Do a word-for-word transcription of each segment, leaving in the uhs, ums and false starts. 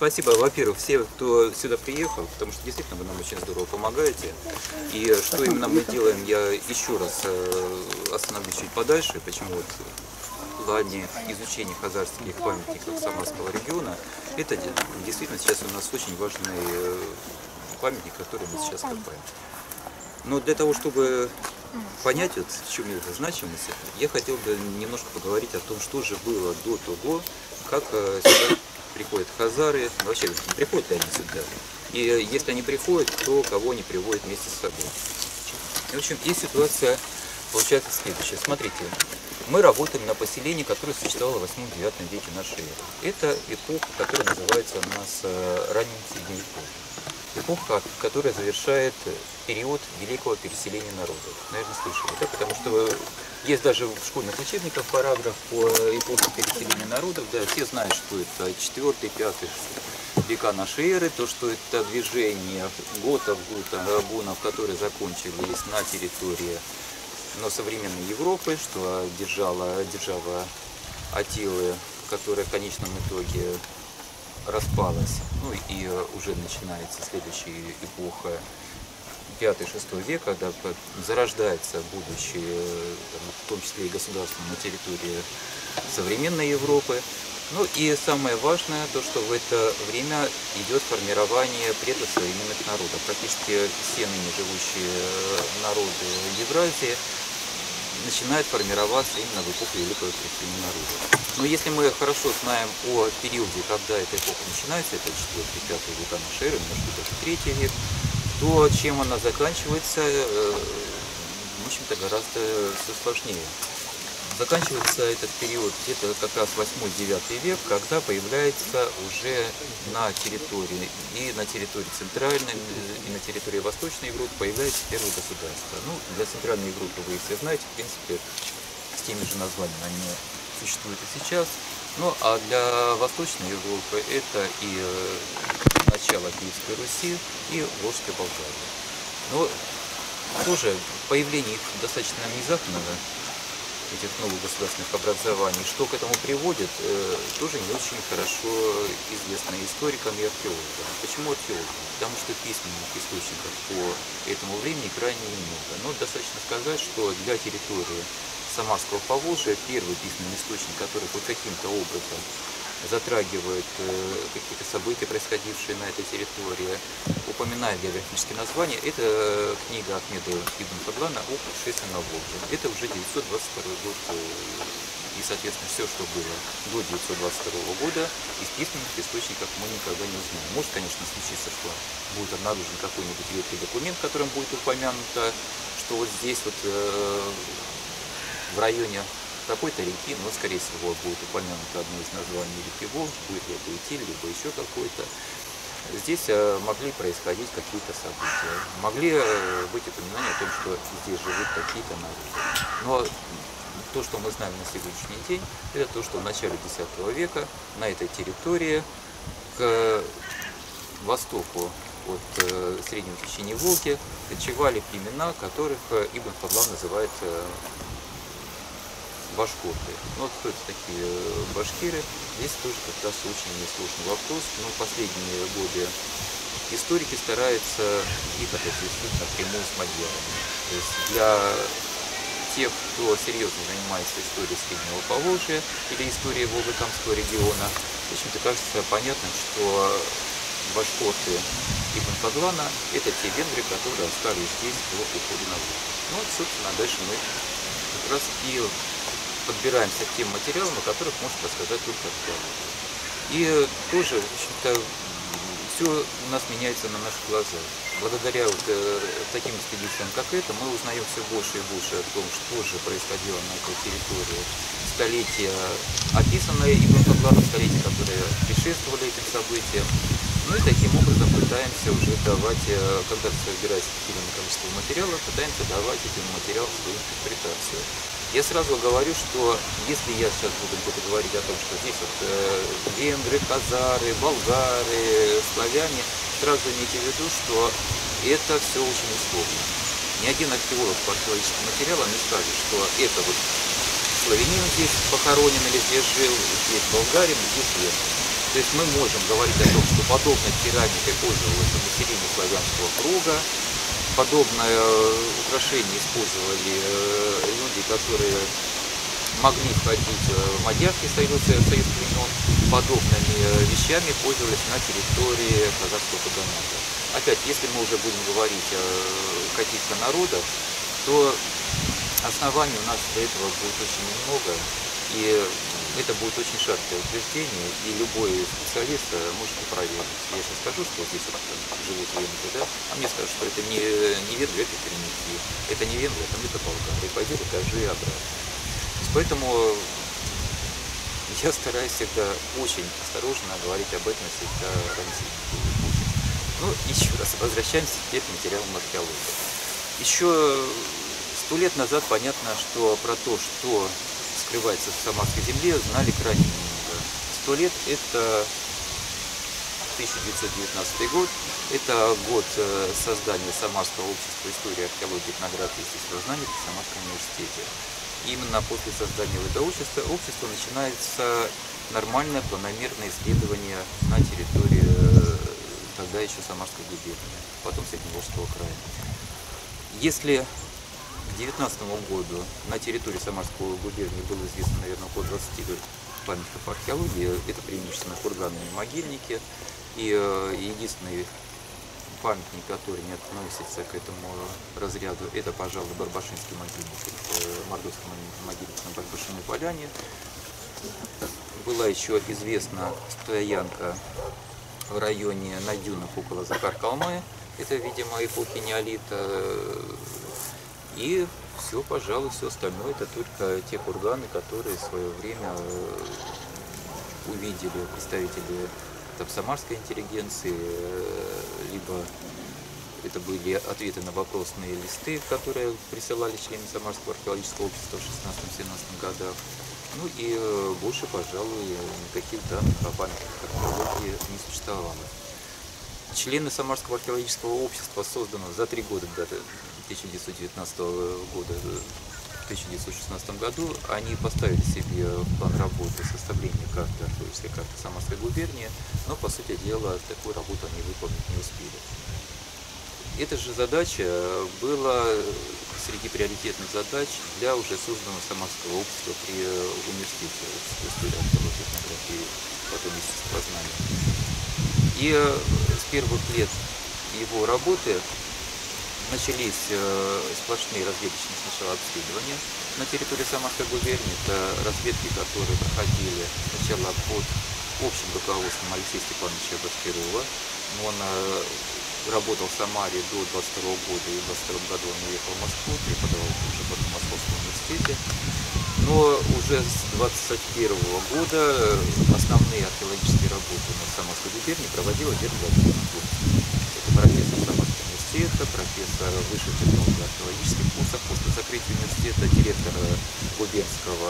спасибо, во-первых, все, кто сюда приехал, потому что действительно вы нам очень здорово помогаете. И что именно мы делаем, я еще раз остановлюсь чуть подальше, почему вот в плане изучения хазарских памятников Самарского региона, это действительно сейчас у нас очень важный памятник, который мы сейчас копаем. Но для того, чтобы понять, вот, в чем эта значимость, я хотел бы немножко поговорить о том, что же было до того, как сюда приходят хазары, вообще приходят ли они сюда, и если они приходят, то кого они приводят вместе с собой. В общем, и ситуация получается следующая. Смотрите, мы работаем на поселении, которое существовало в восьмом-девятом веке нашей эры. Это эпоха, которая называется у нас ранним средневековьем. Эпоха, которая завершает период великого переселения народов. Наверное, слышали, да? Потому что есть даже в школьных учебниках параграф по эпохе переселения народов. Да, все знают, что это четвёртый-пятый века нашей эры, то, что это движение готов, гутов, гунов, которые закончились на территории но современной Европы, что держала держава Атилы, которая в конечном итоге распалась, ну и уже начинается следующая эпоха пятого-шестого века, когда зарождается будущее, в том числе и государство на территории современной Европы. Ну и самое важное, то что в это время идет формирование предсовременных народов. Практически все ныне живущие народы Евразии начинает формироваться именно в эпоху великого переселения народа. Но если мы хорошо знаем о периоде, когда эта эпоха начинается, это четвёртый-пятый века нашей эры, может быть, это третий век, то чем она заканчивается, в общем-то, гораздо все сложнее. Заканчивается этот период где-то как раз восьмой-девятый век, когда появляется уже на территории, и на территории Центральной, и на территории Восточной Европы появляется первое государство. Ну, для Центральной Европы вы их все знаете, в принципе, с теми же названиями они существуют и сейчас. Ну, а для Восточной Европы это и начало Киевской Руси, и Волжской Болгарии. Но тоже появление их достаточно внезапно, этих новых государственных образований. Что к этому приводит, тоже не очень хорошо известно историкам и археологам. Почему археологам? Потому что письменных источников по этому времени крайне немного. Но достаточно сказать, что для территории Самарского Поволжья первый письменный источник, который хоть каким-то образом затрагивает какие-то события, происходившие на этой территории, упоминает географические названия, это книга Ахмеда Ибн Фадлана о путешествии на Волге. Это уже девятьсот двадцать второй год, и, соответственно, все, что было до девятьсот двадцать второго года, из письменных источников мы никогда не узнаем. Может, конечно, случиться, что будет обнаружен какой-нибудь редкий документ, в котором будет упомянуто, что вот здесь, вот э, в районе какой-то реки, но, скорее всего, будет упомянуто одно из названий реки Волги, будет ли это Итиль, либо еще какой-то. Здесь могли происходить какие-то события, могли быть упоминания о том, что здесь живут какие-то народы. Но то, что мы знаем на сегодняшний день, это то, что в начале десятого века на этой территории к востоку от среднего течения Волги кочевали племена, которых Ибн Фадлан называет башкорты. Ну, вот кто это такие башкиры? Здесь тоже как раз очень несложный вопрос, но в последние годы историки стараются их отождествить напрямую с мадьярами. То есть для тех, кто серьезно занимается историей Среднего Поволжья или историей Волгокамского региона, в общем-то кажется понятным, что башкорты Ибн Фадлана – это те венгры, которые остались здесь до ухода на Волгу. Ну, вот, собственно, дальше мы как раз и подбираемся к тем материалам, о которых может рассказать только археолог. И тоже, в общем-то, все у нас меняется на наших глазах. Благодаря вот э, таким экспедициям, как это, мы узнаем все больше и больше о том, что же происходило на этой территории. Столетия, описанные Ибн Фадланом, столетия, которые предшествовали этим событиям. Ну и таким образом пытаемся уже давать, когда собирается определенное количество материалов, пытаемся давать этим материалам свою интерпретацию. Я сразу говорю, что если я сейчас буду, буду говорить о том, что здесь вот, э, венгры, хазары, болгары, славяне, сразу имейте в виду, что это все очень условно. Ни один археолог по археологическим материалам не скажет, что это вот славянин здесь похоронен или здесь жил, здесь болгарин, здесь венгр. То есть мы можем говорить о том, что подобной керамикой пользовалось население славянского круга, подобное украшение использовали люди, которые могли входить в Мадьярский союз, союз племен, подобными вещами пользовались на территории Хазарского Каганата. Опять, если мы уже будем говорить о каких-то народах, то оснований у нас для этого будет очень много, и это будет очень шаткое утверждение, и любой специалист может проверить. Я сейчас скажу, что здесь живут венгры, да? А мне скажут, что это не, не венгры, это пермики, это не венгры, это метаболгары, пойди докажи обратно. Поэтому я стараюсь всегда очень осторожно говорить об этом, всегда раньше. Ну, еще раз, возвращаемся теперь к материалам археологии. Еще сто лет назад понятно, что про то, что скрывается в Самарской земле, знали крайне много. Сто лет – это тысяча девятьсот девятнадцатый год, это год создания Самарского общества истории, археологии, этнографии и естествознания в Самарском университете. Именно после создания этого общества, общества начинается нормальное планомерное исследование на территории тогда еще Самарской губернии, потом Средневолжского края. Если к девятнадцатому году на территории Самарской губернии было известно, наверное, около двадцати памятников археологии, это преимущественно курганные могильники, и единственный памятник, который не относится к этому разряду, это, пожалуй, Барбашинский могильник, Мордовский могильник на Барбашиной поляне. Была еще известна стоянка в районе на дюнах около Закар-Калмы, это, видимо, эпохи неолита, и все, пожалуй, все остальное, это только те курганы, которые в свое время увидели представители там, самарской интеллигенции, либо это были ответы на вопросные листы, которые присылали члены Самарского археологического общества в шестнадцатом-семнадцатом годах. Ну и больше, пожалуй, никаких данных о памятниках археологии не существовало. Члены Самарского археологического общества, созданного за три года до тысяча девятьсот девятнадцатого года, в тысяча девятьсот шестнадцатом году, они поставили себе в план работы составление карты, археологической карты Самарской губернии, но, по сути дела, такую работу они выполнить не успели. Эта же задача была среди приоритетных задач для уже созданного Самарского общества при университете, общества истории, археологии, этнографии, потом естествознания. И с первых лет его работы начались сплошные разведочные сначала обследования на территории Самарской губернии. Это разведки, которые проходили сначала под общим руководством Алексея Степановича Баскирова, но он работал в Самаре до двадцать второго года, и в двадцать втором году он уехал в Москву, преподавал уже в Московском университете. Но уже с двадцать первого года основные археологические работы на Самарской губернии проводила Вера Владимировна Гольдштейн. Это профессор Самарского университета, профессор высших технологий археологических курсов после закрытия университета, директор губернского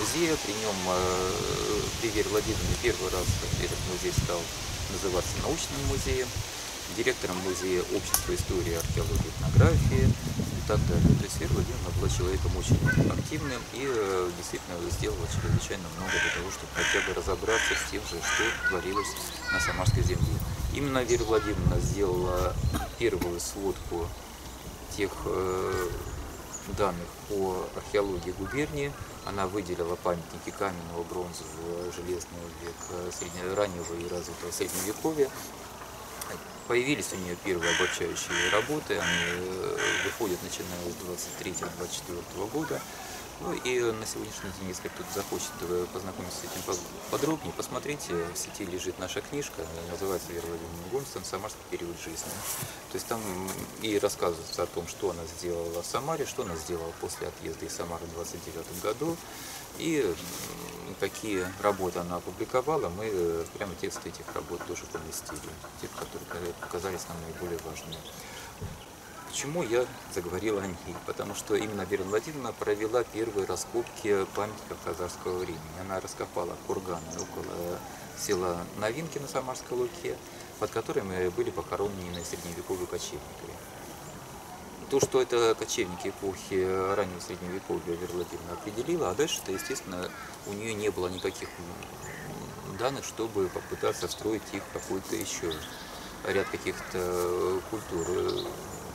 музея. При нем, при Вере Владимировне, первый раз этот музей стал называться научным музеем, директором музея общества истории, археологии, этнографии и так далее. То есть Вера Владимировна была человеком очень активным и э, действительно сделала чрезвычайно много для того, чтобы хотя бы разобраться с тем же, что творилось на Самарской земле. Именно Вера Владимировна сделала первую сводку тех э, данных по археологии губернии. Она выделила памятники каменного, бронзового, железного века, средне... раннего и развитого средневековья. Появились у нее первые обобщающие работы, они выходят начиная с двадцать третьего — двадцать четвёртого года. Ну и на сегодняшний день, если кто-то захочет познакомиться с этим подробнее, посмотрите, в сети лежит наша книжка, называется «Вера Владимировна Гольдштейн. Самарский период жизни». То есть там и рассказывается о том, что она сделала в Самаре, что она сделала после отъезда из Самары в двадцать девятом году, и какие работы она опубликовала. Мы прямо тексты этих работ тоже поместили, те, которые показались нам наиболее важными. Почему я заговорил о ней? Потому что именно Вера Владимировна провела первые раскопки памятников хазарского времени. Она раскопала курганы около села Новинки на Самарской Луке, под которыми были похоронены средневековые кочевники. То, что это кочевники эпохи раннего средневековья, Вера Владимировна определила, а дальше-то, естественно, у нее не было никаких данных, чтобы попытаться встроить их в какой-то еще ряд каких-то культур,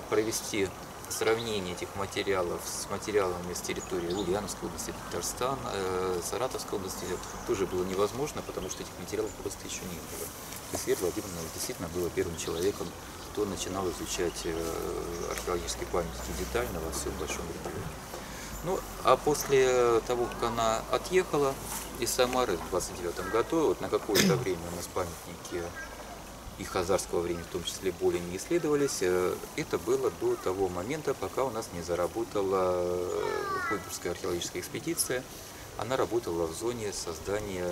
провести сравнение этих материалов с материалами с территории Ульяновской области, Татарстана, э, Саратовской области, тоже было невозможно, потому что этих материалов просто еще не было. То есть Вера Владимировна действительно была первым человеком, кто начинал изучать э, археологические памятники детально во всем большом регионе. Ну, а после того, как она отъехала из Самары в двадцать девятом году, вот на какое-то время у нас памятники и хазарского времени в том числе более не исследовались. Это было до того момента, пока у нас не заработала Кайбельская археологическая экспедиция. Она работала в зоне создания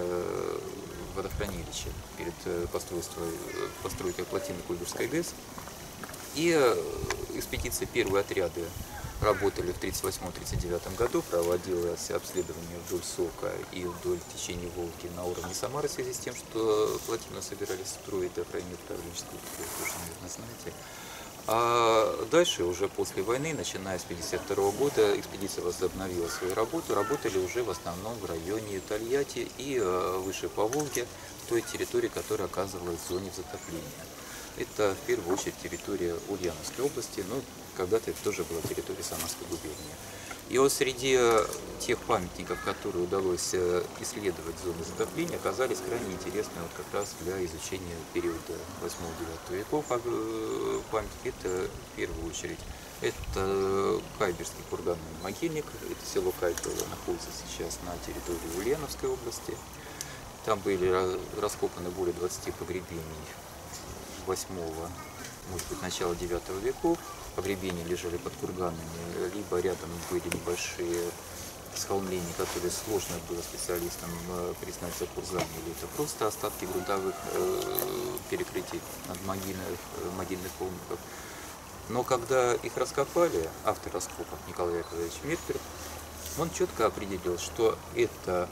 водохранилища перед постройкой плотины Кайбельской ГЭС. И экспедиции, первые отряды работали в тридцать восьмом — тридцать девятом году, проводилось обследование вдоль сока и вдоль течения Волги на уровне Самары в связи с тем, что плотину собирались строить до крайне управленческую, вы уже, наверное, знаете. А дальше, уже после войны, начиная с тысяча девятьсот пятьдесят второго года, экспедиция возобновила свою работу. Работали уже в основном в районе Тольятти и выше по Волге, той территории, которая оказывалась в зоне затопления. Это в первую очередь территория Ульяновской области, но когда-то это тоже была территория Самарской губернии. И вот среди тех памятников, которые удалось исследовать зоны затопления, оказались крайне интересны вот как раз для изучения периода восьмого — девятого веков памятники. Это в первую очередь это Кайбельский курганный могильник, это село Кайбель находится сейчас на территории Ульяновской области. Там были раскопаны более двадцати погребений. восьмого, может быть, начала девятого веков. Погребения лежали под курганами, либо рядом были небольшие схолмления, которые сложно было специалистам признать за курганами, или это просто остатки грунтовых перекрытий от могильных, могильных холмиков. Но когда их раскопали, автор раскопок Николай Яковлевич Меркель, он четко определил, что это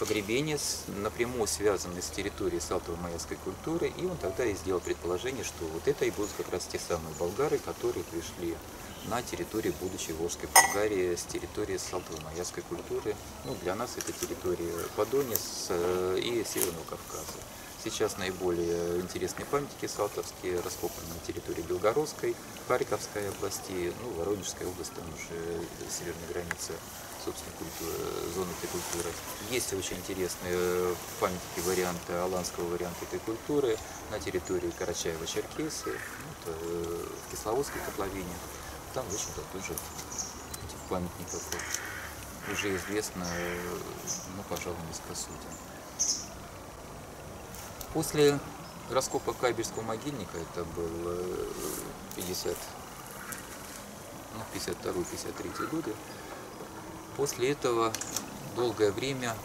погребения, напрямую связаны с территорией Салтово-Маяцкой культуры, и он тогда и сделал предположение, что вот это и будут как раз те самые болгары, которые пришли на территорию будущей Волжской Болгарии с территории Салтово-Маяцкой культуры. Ну, для нас это территория Подони и Северного Кавказа. Сейчас наиболее интересные памятники салтовские раскопаны на территории Белгородской, Харьковской области, ну, Воронежской области, там уже северная граница собственно зоны этой культуры. Есть очень интересные памятники варианта, аланского варианта этой культуры на территории Карачаева-Черкесии, ну, в Кисловодской котловине. Там, в общем-то, тоже этих памятников уже известно, ну, пожалуй, несколько сотен. После раскопок Кайбельского могильника, это был пятьдесят, ну, пятьдесят второй — пятьдесят третий годы, после этого долгое время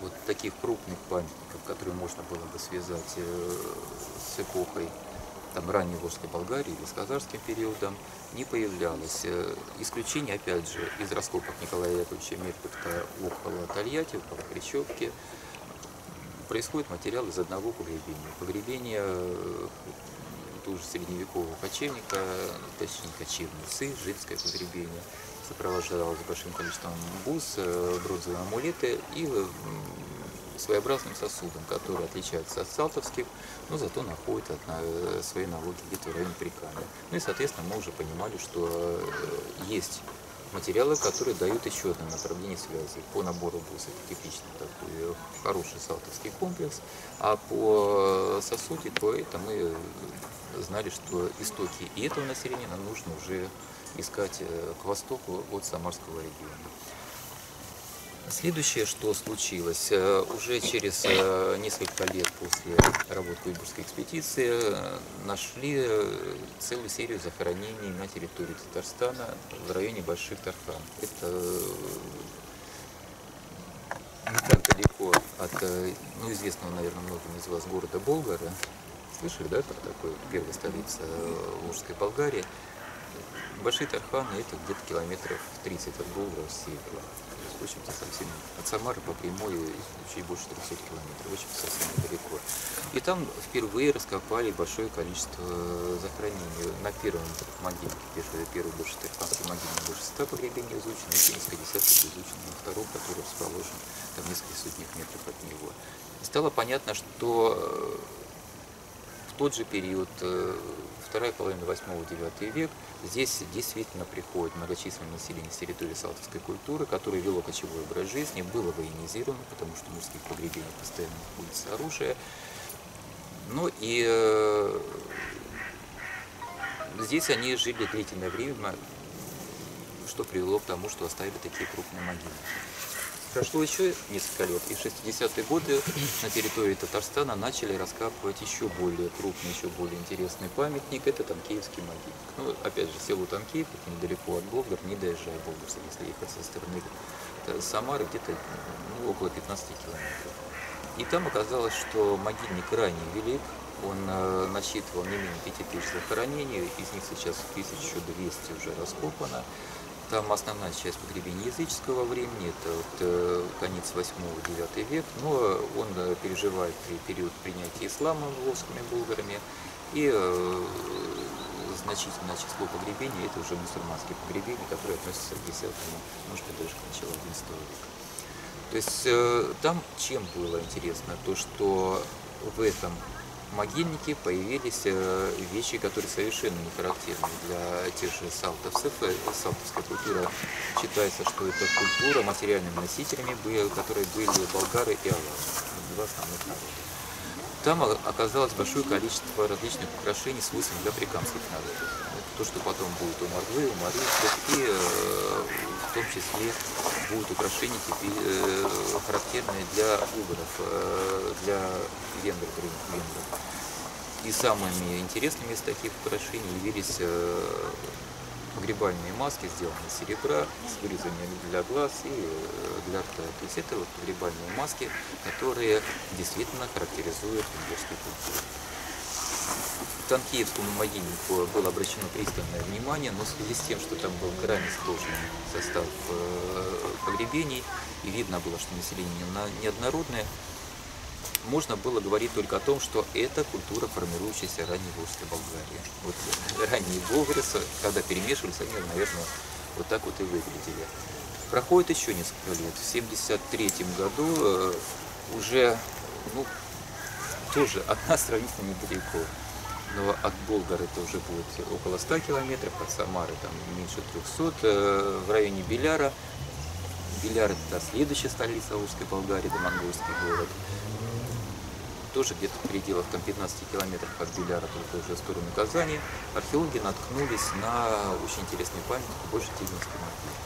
вот таких крупных памятников, которые можно было бы связать с эпохой там, ранней Волжской Болгарии или с хазарским периодом, не появлялось. Исключение, опять же, из раскопок Николая Яковлевича Меркеля около Тольятти, около Хрящевки, происходит материал из одного погребения. Погребение тоже средневекового кочевника, точнее кочевницы, женское погребение, сопровождалось большим количеством бус, бронзовые амулеты и своеобразным сосудом, который отличается от салтовских, но зато находит от своей налоги где-то в районе Прикамья. Ну и, соответственно, мы уже понимали, что есть материалы, которые дают еще одно направление связи. По набору бус это типичный такой хороший салтовский комплекс, а по сосуде, то это мы знали, что истоки и этого населения нам нужно уже искать к востоку от Самарского региона. Следующее, что случилось, уже через несколько лет после работы Кайбельской экспедиции нашли целую серию захоронений на территории Татарстана в районе Больших Тархан. Это не так далеко от, ну, известного, наверное, многим из вас города Болгара. Слышали, да, про такой первая столица Волжской Болгарии? Большие Тарханы – это где-то километров тридцать от Болгара с севера. В общем-то, совсем от Самары по прямой чуть больше трёхсот километров, в общем-то, совсем недалеко. И там впервые раскопали большое количество захоронений. На первом могильнике, первый больше Тарханский могильник, больше ста погребений изучено, и несколько десятков изучено на втором, который расположен там несколько сотен метров от него. стало понятно, что в тот же период, вторая половина восьмого-девятого века, здесь действительно приходит многочисленное население с территории салтовской культуры, которое вело кочевой образ жизни, было военизировано, потому что в мужских погребениях постоянно находится оружие. Ну и здесь они жили длительное время, что привело к тому, что оставили такие крупные могилы. Прошло еще несколько лет, и в шестидесятые годы на территории Татарстана начали раскапывать еще более крупный, еще более интересный памятник. Это Танкеевский могильник. Ну, опять же, село Танкеев, это недалеко от Болгар, не доезжая Болгарса, если ехать со стороны Самары, где-то ну, около пятнадцати километров. И там оказалось, что могильник крайне велик, он насчитывал не менее пяти тысяч захоронений, из них сейчас тысяча двести уже раскопано. Там основная часть погребения языческого времени, это вот конец восьмого-девятого век, но он переживает период принятия ислама волжскими булгарами, и значительное число погребений, это уже мусульманские погребения, которые относятся к десятому, может быть, даже к началу одиннадцатого века. То есть там чем было интересно, то что в этом могильнике появились вещи, которые совершенно не характерны для тех же салтовцев. Салтовская культура считается, что это культура материальными носителями, которые были болгары и аланы, два основных народа. Там оказалось большое количество различных украшений, свойственных для африканских народов. То, что потом будет у мордвы, у марийцев, и в том числе будут украшения характерные для угров, для венгров, венгров. И самыми интересными из таких украшений явились погребальные маски, сделанные из серебра, с вырезами для глаз и для рта. То есть это вот погребальные маски, которые действительно характеризуют болгарскую культуру. К Танкеевскому могильнику было обращено пристальное внимание, но в связи с тем, что там был крайне сложный состав погребений, и видно было, что население неоднородное, можно было говорить только о том, что это культура, формирующаяся ранней Волжской Болгарии. Вот ранние болгары, когда перемешивались, они, наверное, вот так вот и выглядели. Проходит еще несколько лет. В семьдесят третьем году уже, ну, тоже от нас сравнительно недалеко. Но от болгар это уже будет около ста километров, от Самары там меньше трёхсот, в районе Беляра. Беляр это следующая столица Волжской Болгарии, это монгольский город. Тоже где-то в пределах там, пятнадцати километров от Беляра, только уже в сторону Казани, археологи наткнулись на очень интересный памятник Больше-Тиганский могильник.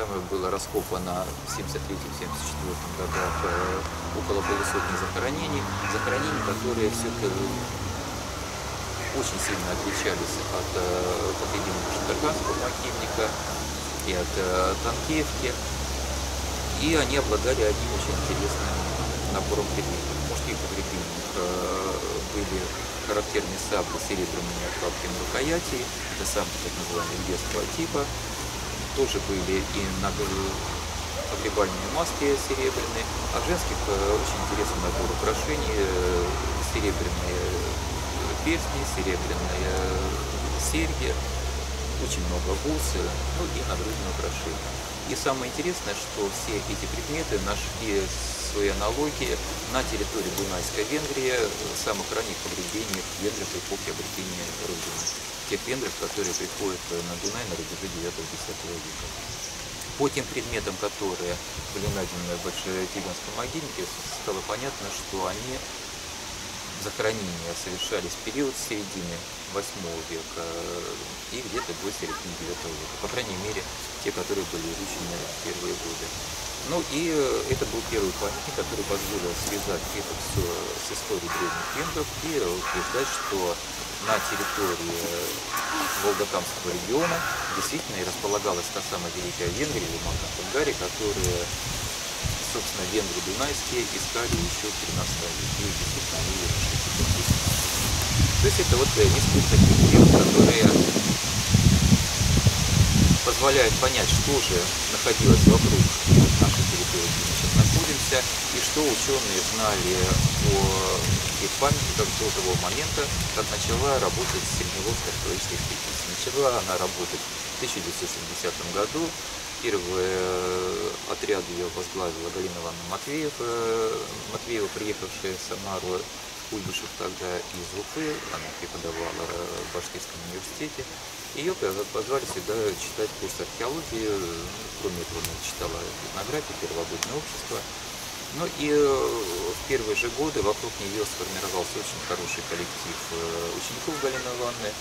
Там было раскопано в семьдесят третьем — семьдесят четвёртом годах около полусотни захоронений, захоронений, которые все-таки очень сильно отличались от погребения Тарханского могильника и от Танкеевки, и они обладали одним очень интересным набором предметов. Мужских погребениях были характерные сабли с серебряными обкладками рукояти, это сабли так называемые детского типа, тоже были и на погребальные маски серебряные, а в женских очень интересный набор украшений, серебряные перстни, серебряные серьги, очень много бус, ну и нагрудные украшения. И самое интересное, что все эти предметы нашли свои аналогии на территории Дунайской Венгрии, самых ранних погребений венгров эпохи обретения Родины. Тех венгров, которые приходят на Дунай на рубеже девятого-десятого века. По тем предметам, которые были найдены в Большетиганском могильнике, стало понятно, что они захоронения совершались в период с середины восьмого века и где-то до середины девятого века, по крайней мере, те, которые были изучены в первые годы. Ну и это был первый памятник, который позволил связать это все с историей древних венгров и утверждать, что на территории Волгокамского региона действительно и располагалась та самая Великая Венгрия или Магна Хунгария, которая, собственно, венгры дунайские искали еще в тринадцатом веке, и действительно они ее нашли в тринадцатом веке. То есть это вот несколько таких дел, которые позволяют понять, что же находилось вокруг нашей территории, где мы сейчас находимся, и что ученые знали о их памятниках до того момента, как начала работать Средневолжская археологическая экспедиция. Начала она работать в тысяча девятьсот семидесятом году. Первый отряд ее возглавила Галина Ивановна Матвеева, Матвеева приехавшая в Самару, Куйбышев тогда из Уфы, она преподавала в Башкирском университете. Ее позвали сюда читать курс археологии, кроме этого она читала этнографию, первобытное общество. Ну и в первые же годы вокруг нее сформировался очень хороший коллектив учеников Галины Ивановны.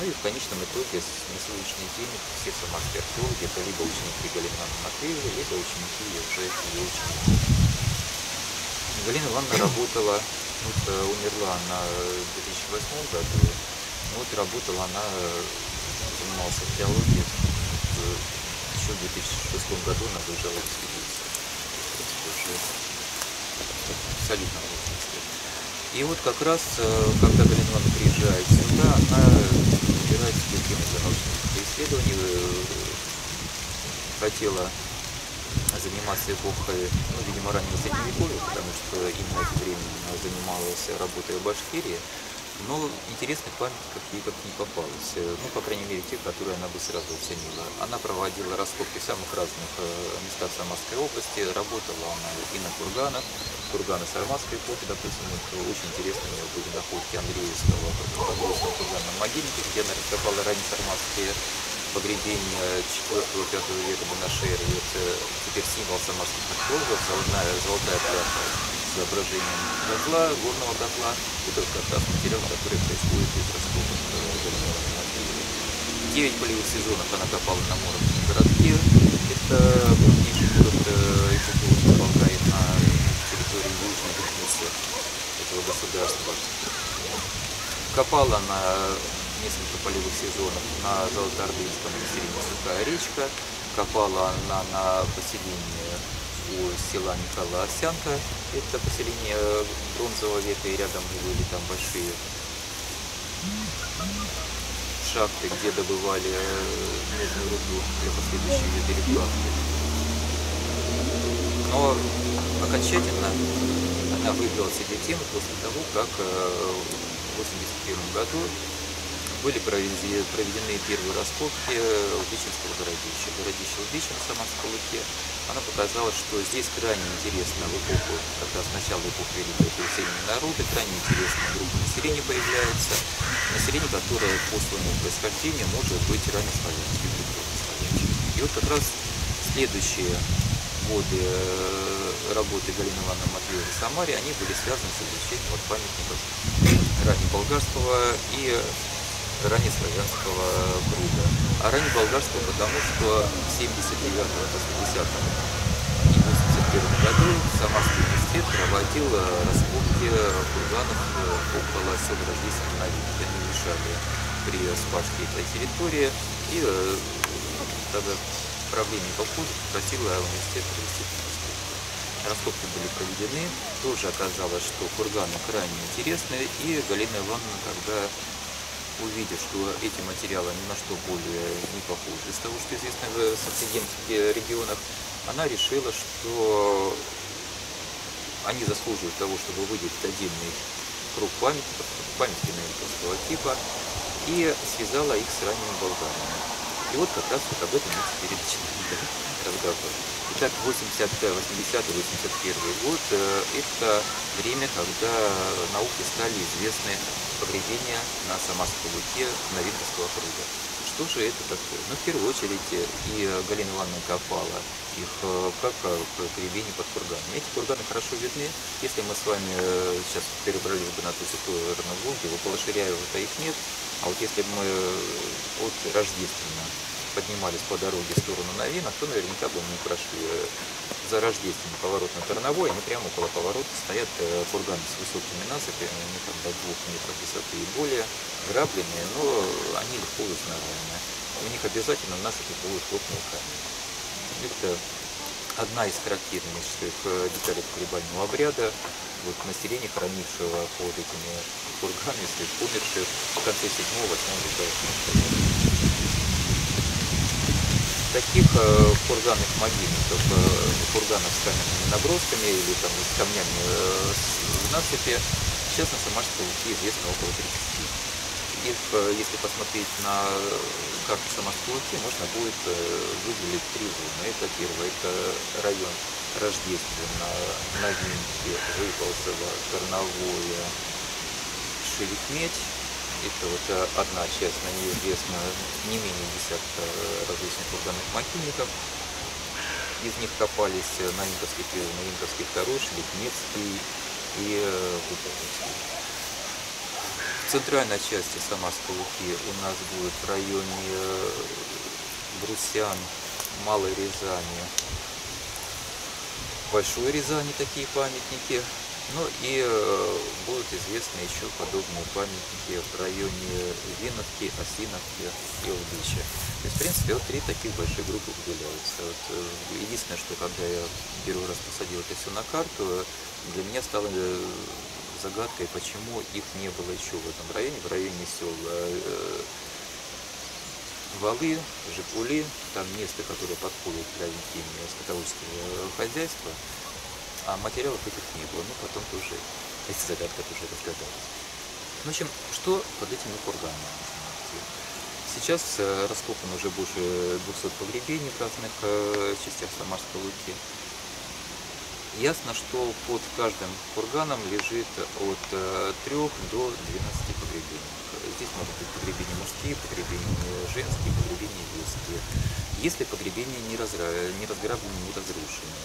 Ну и в конечном итоге на сегодняшний день все самарские археологи — это либо ученики Галины Ивановны Матвеевой, либо ученики уже ее ученики. Галина Ивановна работала, вот, умерла она в две тысячи восьмом году, вот работала она, занималась археологией, еще в две тысячи шестом году она выезжала в экспедицию, уже абсолютно возрастная. И вот как раз, когда Галина Ивановна приезжает сюда, она выбирает себе тему для научных исследований. Хотела заниматься эпохой, ну, видимо, раннего средневековья, потому что именно это время она занималась работой в Башкирии, но интересных памятников ей как не попалось, ну, по крайней мере, те, которые она бы сразу оценила. Она проводила раскопки в самых разных местах Самарской области, работала она и на курганах, курганы Самарской эпохи, допустим, очень интересные у нее были находки Андреевского, Андреевского курганного могильника, где она раскопала ранние самарские погребения четвёртого-пятого века до нашей эры. Это теперь символ самарских археологов, золотая, золотая пляжа с изображением котла, горного котла, и тот каркас материал, который происходит из раскопок горного материала. Девять полевых сезонов она копала на Муромском городке, это крупнейший город эпохи Болгарии на территории южной границы этого государства. Копала она несколько полевых сезонов на Золотоордынском поселении Сухая речка, копала она на поселении у села Николая Овсянка, это поселение бронзового века, и рядом были там большие шахты, где добывали медную руду для последующей ее перекладки. Но окончательно она выбрала себе тему после того, как в восемьдесят первом году были проведены первые раскопки Удичинского городища. Городище Удичин в Самарской Луке. Она показала, что здесь крайне интересно в эпоху, как раз начало эпохи Великого переселения народа, крайне интересная группа населения появляется. Население, которое по своему происхождению может быть раннеславянским, древнеславянским. И вот как раз следующие годы работы Галины Ивановны Матвеевой в Самаре, они были связаны с изучением вот памятников раннеболгарского и раннеславянского круга. А раннеболгарского, потому что в семьдесят девятом, восьмидесятом и восемьдесят первом году Самарский университет проводил раскопки курганов около села Рождественского на Вид. Они мешали при спашке этой территории, и тогда правление колхоза попросило университет провести раскопки. Раскопки были проведены, тоже оказалось, что курганы крайне интересны, и Галина Ивановна тогда, увидев, что эти материалы ни на что более не похожи из того, что известно в сантигенских регионах, она решила, что они заслуживают того, чтобы выделить отдельный круг памятников, памятники наиковского типа, и связала их с ранними болгарами. И вот как раз вот об этом мы теперь начинаем разговор. Итак, восьмидесятый, восемьдесят первый год – это время, когда науке стали известны погребения на Самарской Луке Новинковского округа. Что же это такое? Ну, в первую очередь, и Галина Ивановна копала их как погребение под курганами. Эти курганы хорошо видны. Если мы с вами сейчас перебрались бы на ту ситуацию Волги, около Ширяева-то их нет. А вот если бы мы от Рождествена поднимались по дороге в сторону Новинок, то наверняка бы мы прошли за Рождественный поворот на Торновой, они прямо около поворота стоят курганы с высокими насыпями, они там до двух метров высоты и более, грабленные, но они легко узнаваемы. У них обязательно насыпи будут крупные камни. Это одна из характерных деталей погребального обряда. Вот население, хранившего под этими курганами своих умерших в конце седьмого-восьмого века. Таких курганных могильников, курганов с каменными набросками или там, с камнями в насыпи, сейчас на Самарской Луке известно около тридцати. И их, если посмотреть на карту Самарской Луки, можно будет выделить три зоны. Это первое, это район Рождественно, Новинки, Выползово, Корновое, Шереметь. Это вот одна часть, на ней известно не менее десятка различных урбанных могильников. Из них копались на Инковский первый, на Инковский второй, Шелепневский и Выползовский. В центральной части Самарской Луки у нас будет в районе Брусян, Малой Рязани, Большой Рязани такие памятники. Ну и будут известны еще подобные памятники в районе Виновки, Осиновки и Удыча. То есть, в принципе, вот три таких больших группы выделяются. Вот, единственное, что когда я первый раз посадил это все на карту, для меня стало загадкой, почему их не было еще в этом районе, в районе сел Валы, Жикули, там место, которое подходит для ведения скотоводческого хозяйства. А материалов этих не было, но потом тоже эти загадки тоже разгадались. В общем, что под этими курганами можно найти? Сейчас раскопано уже больше двухсот погребений в разных частях Самарской Луки. Ясно, что под каждым курганом лежит от трёх до двенадцати погребений. Здесь могут быть погребения мужские, погребения женские, погребения детские. Если погребения не разграблены, не разрушены,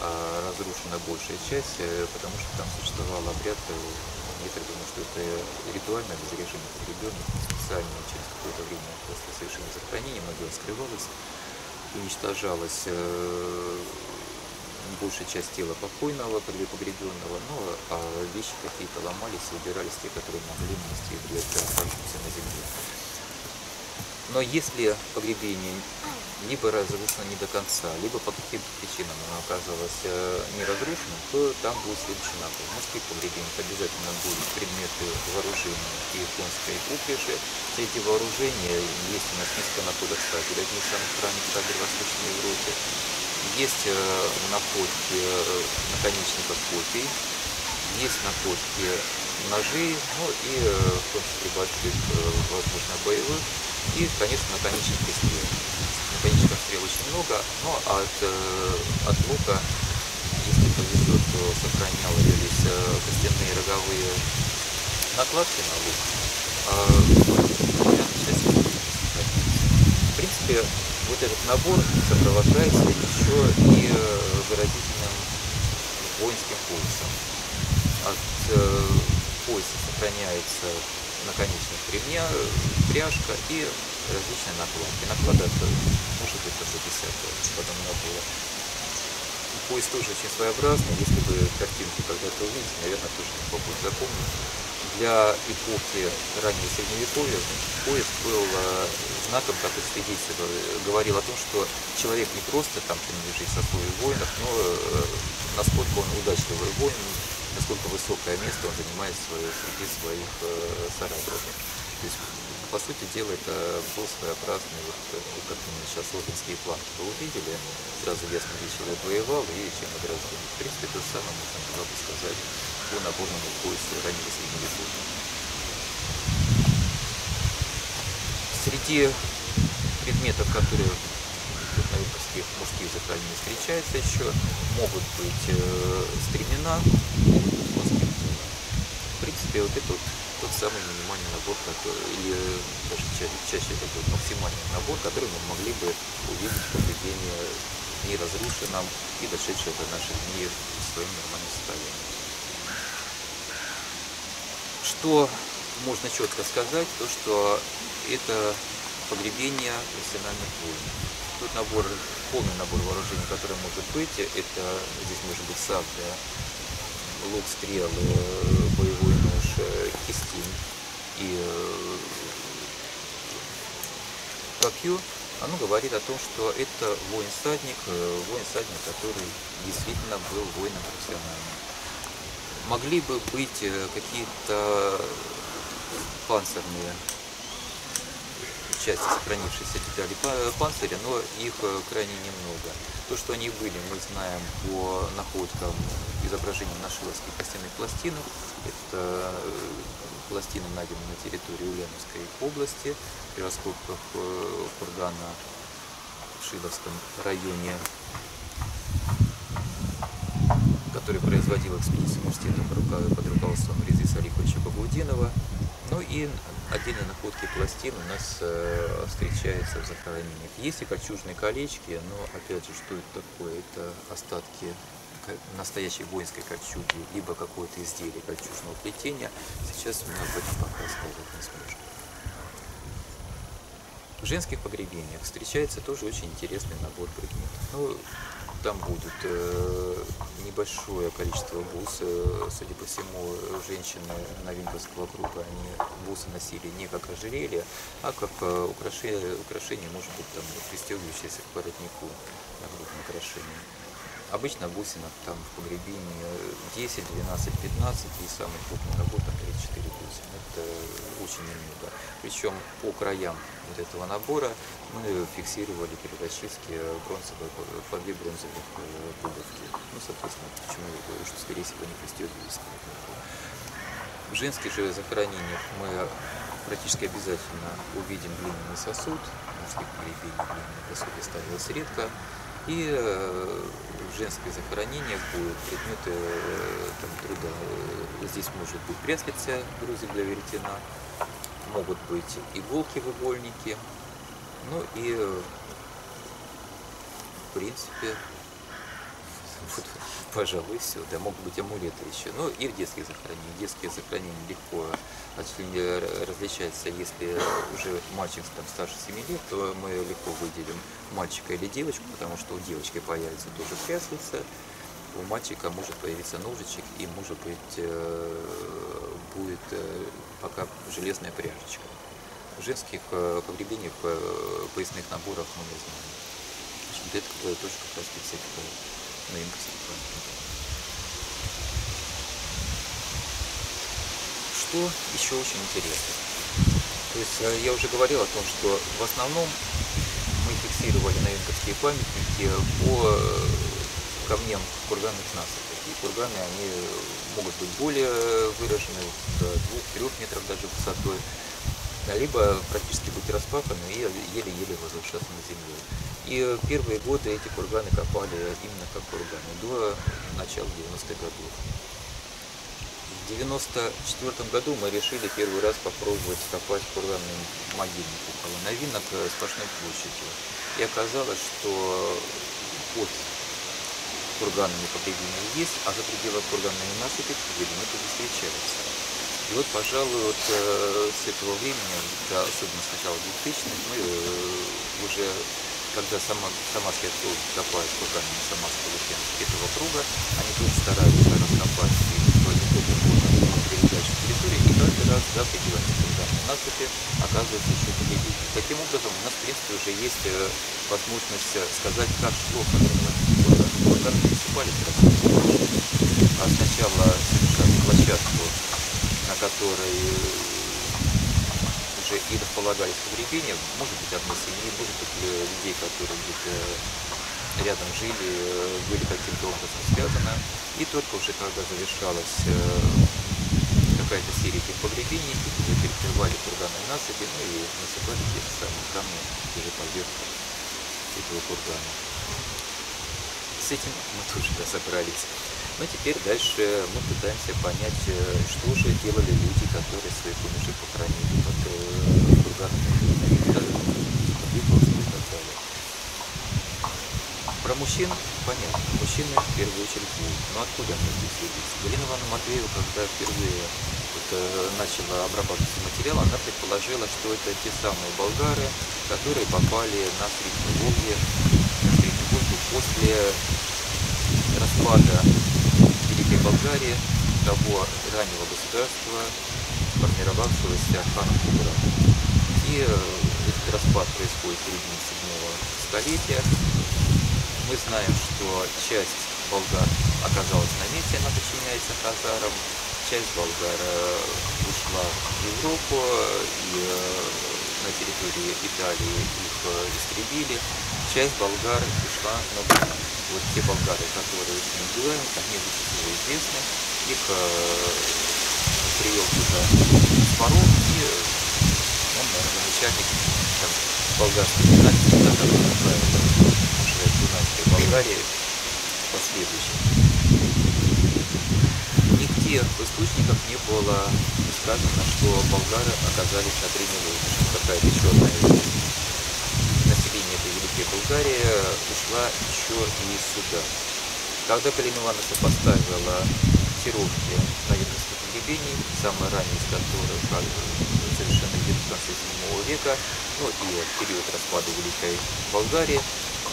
а разрушена большая часть, потому что там существовал обряд, я так думаю, что это ритуальное разрежение погребенных, специально через какое-то время после совершения захоронения могила скрывалась, уничтожалась большая часть тела покойного, погребенного, ну а вещи какие-то ломались и убирались те, которые могли нести вред оставшимся на земле. Но если погребение либо разрушено не до конца, либо по каким-то причинам оно оказалось не разрушено, то там будет следующий набор. Мужских погребений обязательно будут предметы вооружения и конской упряжи. Среди вооружения есть у нас несколько находок, кстати, одни из самых ранних кадров в Восточной Европе. Есть находки наконечников копий, есть находки ножей, ну и в том числе больших, возможно, боевых, и, конечно, наконечники стрел. Наконечников стрел очень много, но от, от лука, если повезет, то сохранялись костяные роговые накладки на лук. А, в принципе, вот этот набор сопровождается еще и выразительным воинским поясом. От э, пояса сохраняется наконечник ремня, пряжка и различные накладки. Наклада может быть за десятку, потом набора. Пояс тоже очень своеобразный, если вы картинку когда-то увидите, наверное, тоже легко будет запомнить. Для эпохи раннего Средневековья пояс был знаком, который свидетель говорил о том, что человек не просто там принадлежит сословию воинов, но насколько он удачливый воин, насколько высокое место он занимает среди своих соратников. То есть, по сути дела, это был своеобразный, вот, как мы сейчас лондонские планки вы увидели, сразу ясно, где человек воевал и чем огражден. В принципе, то же самое можно было бы сказать по наборному поясу раннего Средневековья. Среди предметов, которые на выпусках мужских захоронений встречаются еще, могут быть э, стремена, могут быть плоские. В принципе, вот это вот тот самый минимальный набор, который, или даже чаще, чаще такой максимальный набор, который мы могли бы увидеть в погребении неразрушенном и дошедшем до наших дней в своем нормальном состоянии. Что можно четко сказать, то что это погребение профессиональных воинов. Тут набор, полный набор вооружений, который может быть, это здесь может быть сабля, лук, стрелы, боевой нож, кистень и копье. Оно говорит о том, что это воин-садник, воин-садник, который действительно был воином профессиональным. Могли бы быть какие-то панцирные части, сохранившиеся детали панциря, но их крайне немного. То, что они были, мы знаем по находкам и изображений на шиловских костяных пластинах. Это пластины, найдены на территории Ульяновской области при раскопках кургана в Шиловском районе, который производил экспедиция университета под руководством Резиса Оликовича Багудинова. Ну и отдельные находки пластин у нас э, встречаются в захоронениях. Есть и кольчужные колечки, но опять же, что это такое? Это остатки настоящей воинской кольчуги, либо какое-то изделие кольчужного плетения. Сейчас мы об этом пока рассказывать не сможем. В женских погребениях встречается тоже очень интересный набор предметов. Ну, там будут э, небольшое количество бус. Судя по всему, женщины новинковского круга, они бусы носили не как ожерелье, а как э, украшение, украшение, может быть, там, пристегивающееся к воротнику, нагрудное украшение. Обычно бусинок там в погребении десять, двенадцать, пятнадцать, и самый крупный набор там тридцать четыре бусины. Это очень немного. Причем по краям вот этого набора мы фиксировали при расчистке бронзовые, фольги бронзовых пуговки. Ну, соответственно, почему я говорю, что, скорее всего, не пристегивались. В женских же захоронениях мы практически обязательно увидим глиняный сосуд. В мужских погребениях глиняный сосуд ставилось редко. И в женских захоронениях будут предметы там, труда. Здесь может быть пряслица, грузик для веретена, могут быть иголки в игольнике. Ну и в принципе, пожалуй, все. Да, могут быть амулеты еще. Ну и в детских захоронениях. Детские захоронения легко различаются. Если уже мальчик там, старше семи лет, то мы легко выделим мальчика или девочку, потому что у девочки появится тоже пряслица, у мальчика может появиться ножичек и, может быть, будет пока железная пряжечка. В женских погребениях поясных наборах мы не знаем. В общем, это тоже как раз специфика. Что еще очень интересно, то есть я уже говорил о том, что в основном мы фиксировали новинковские памятники по камням курганных насыпей. И курганы, они могут быть более выражены, до двух-трёх метров даже высотой, либо практически быть распаханы и еле-еле возвышаться на земле. И первые годы эти курганы копали именно как курганы, до начала девяностых годов. В девяносто четвёртом году мы решили первый раз попробовать копать курганный могильник около новинок с Пашной площадью. И оказалось, что под курганами погребения есть, а за пределами курганной насыпи погребения не встречаются. И вот, пожалуй, вот, э, с этого времени, да, особенно с начала двухтысячных, мы э, уже, когда сама, самарские археологи копают курганы на Самарской Луке этого круга, они тоже стараются раскопать передачу территории, и каждый раз за пределами курганной насыпи оказывается еще погребение. Таким образом, у нас, в принципе, уже есть э, возможность сказать, как шло курганы. Курганы пересыпались раскопали, а сначала совершали площадку, на которой уже и располагались погребения, может быть, одной семьи, может быть, людей, которые где-то рядом жили, были каким-то образом связаны. И только уже когда завершалась какая-то серия этих погребений, уже перекрывали курганные насыпи, ну и насыпали те же самые камни, те же поверхности этого кургана. С этим мы тоже разобрались. Но теперь дальше мы пытаемся понять, что же делали люди, которые своих умерших похоронили под курганами, под и так далее. Про мужчин понятно. Мужчины в первую очередь будут. Но откуда они здесь явились? Галина Ивановна Матвеева, когда впервые вот, начала обрабатывать материал, она предположила, что это те самые болгары, которые попали на Средневолжье после распада Великой Болгарии, того раннего государства, формировавшегося ханом Кубрата. И этот распад происходит в середине седьмого столетия. Мы знаем, что часть болгар оказалась на месте, она подчиняется хазарам, часть болгар ушла в Европу, и на территории Италии их истребили, часть болгар ушла на Балканы. Вот те болгары, которые с ним делают, они вычислили было известно. Их привел туда Споров, и он, наверное, начальник болгарской династии, который называется Династия Болгарии, последующий. Нигде в источниках не было сказано, что болгары оказались на Древневолжье. Какая-то еще одна население этой Великой Болгарии ушла еще и сюда. Когда Галина Ивановна поставила тировки наверное, гребений, самые ранние из которых совершенно девятнадцатого века, ну и период распада Великой Болгарии,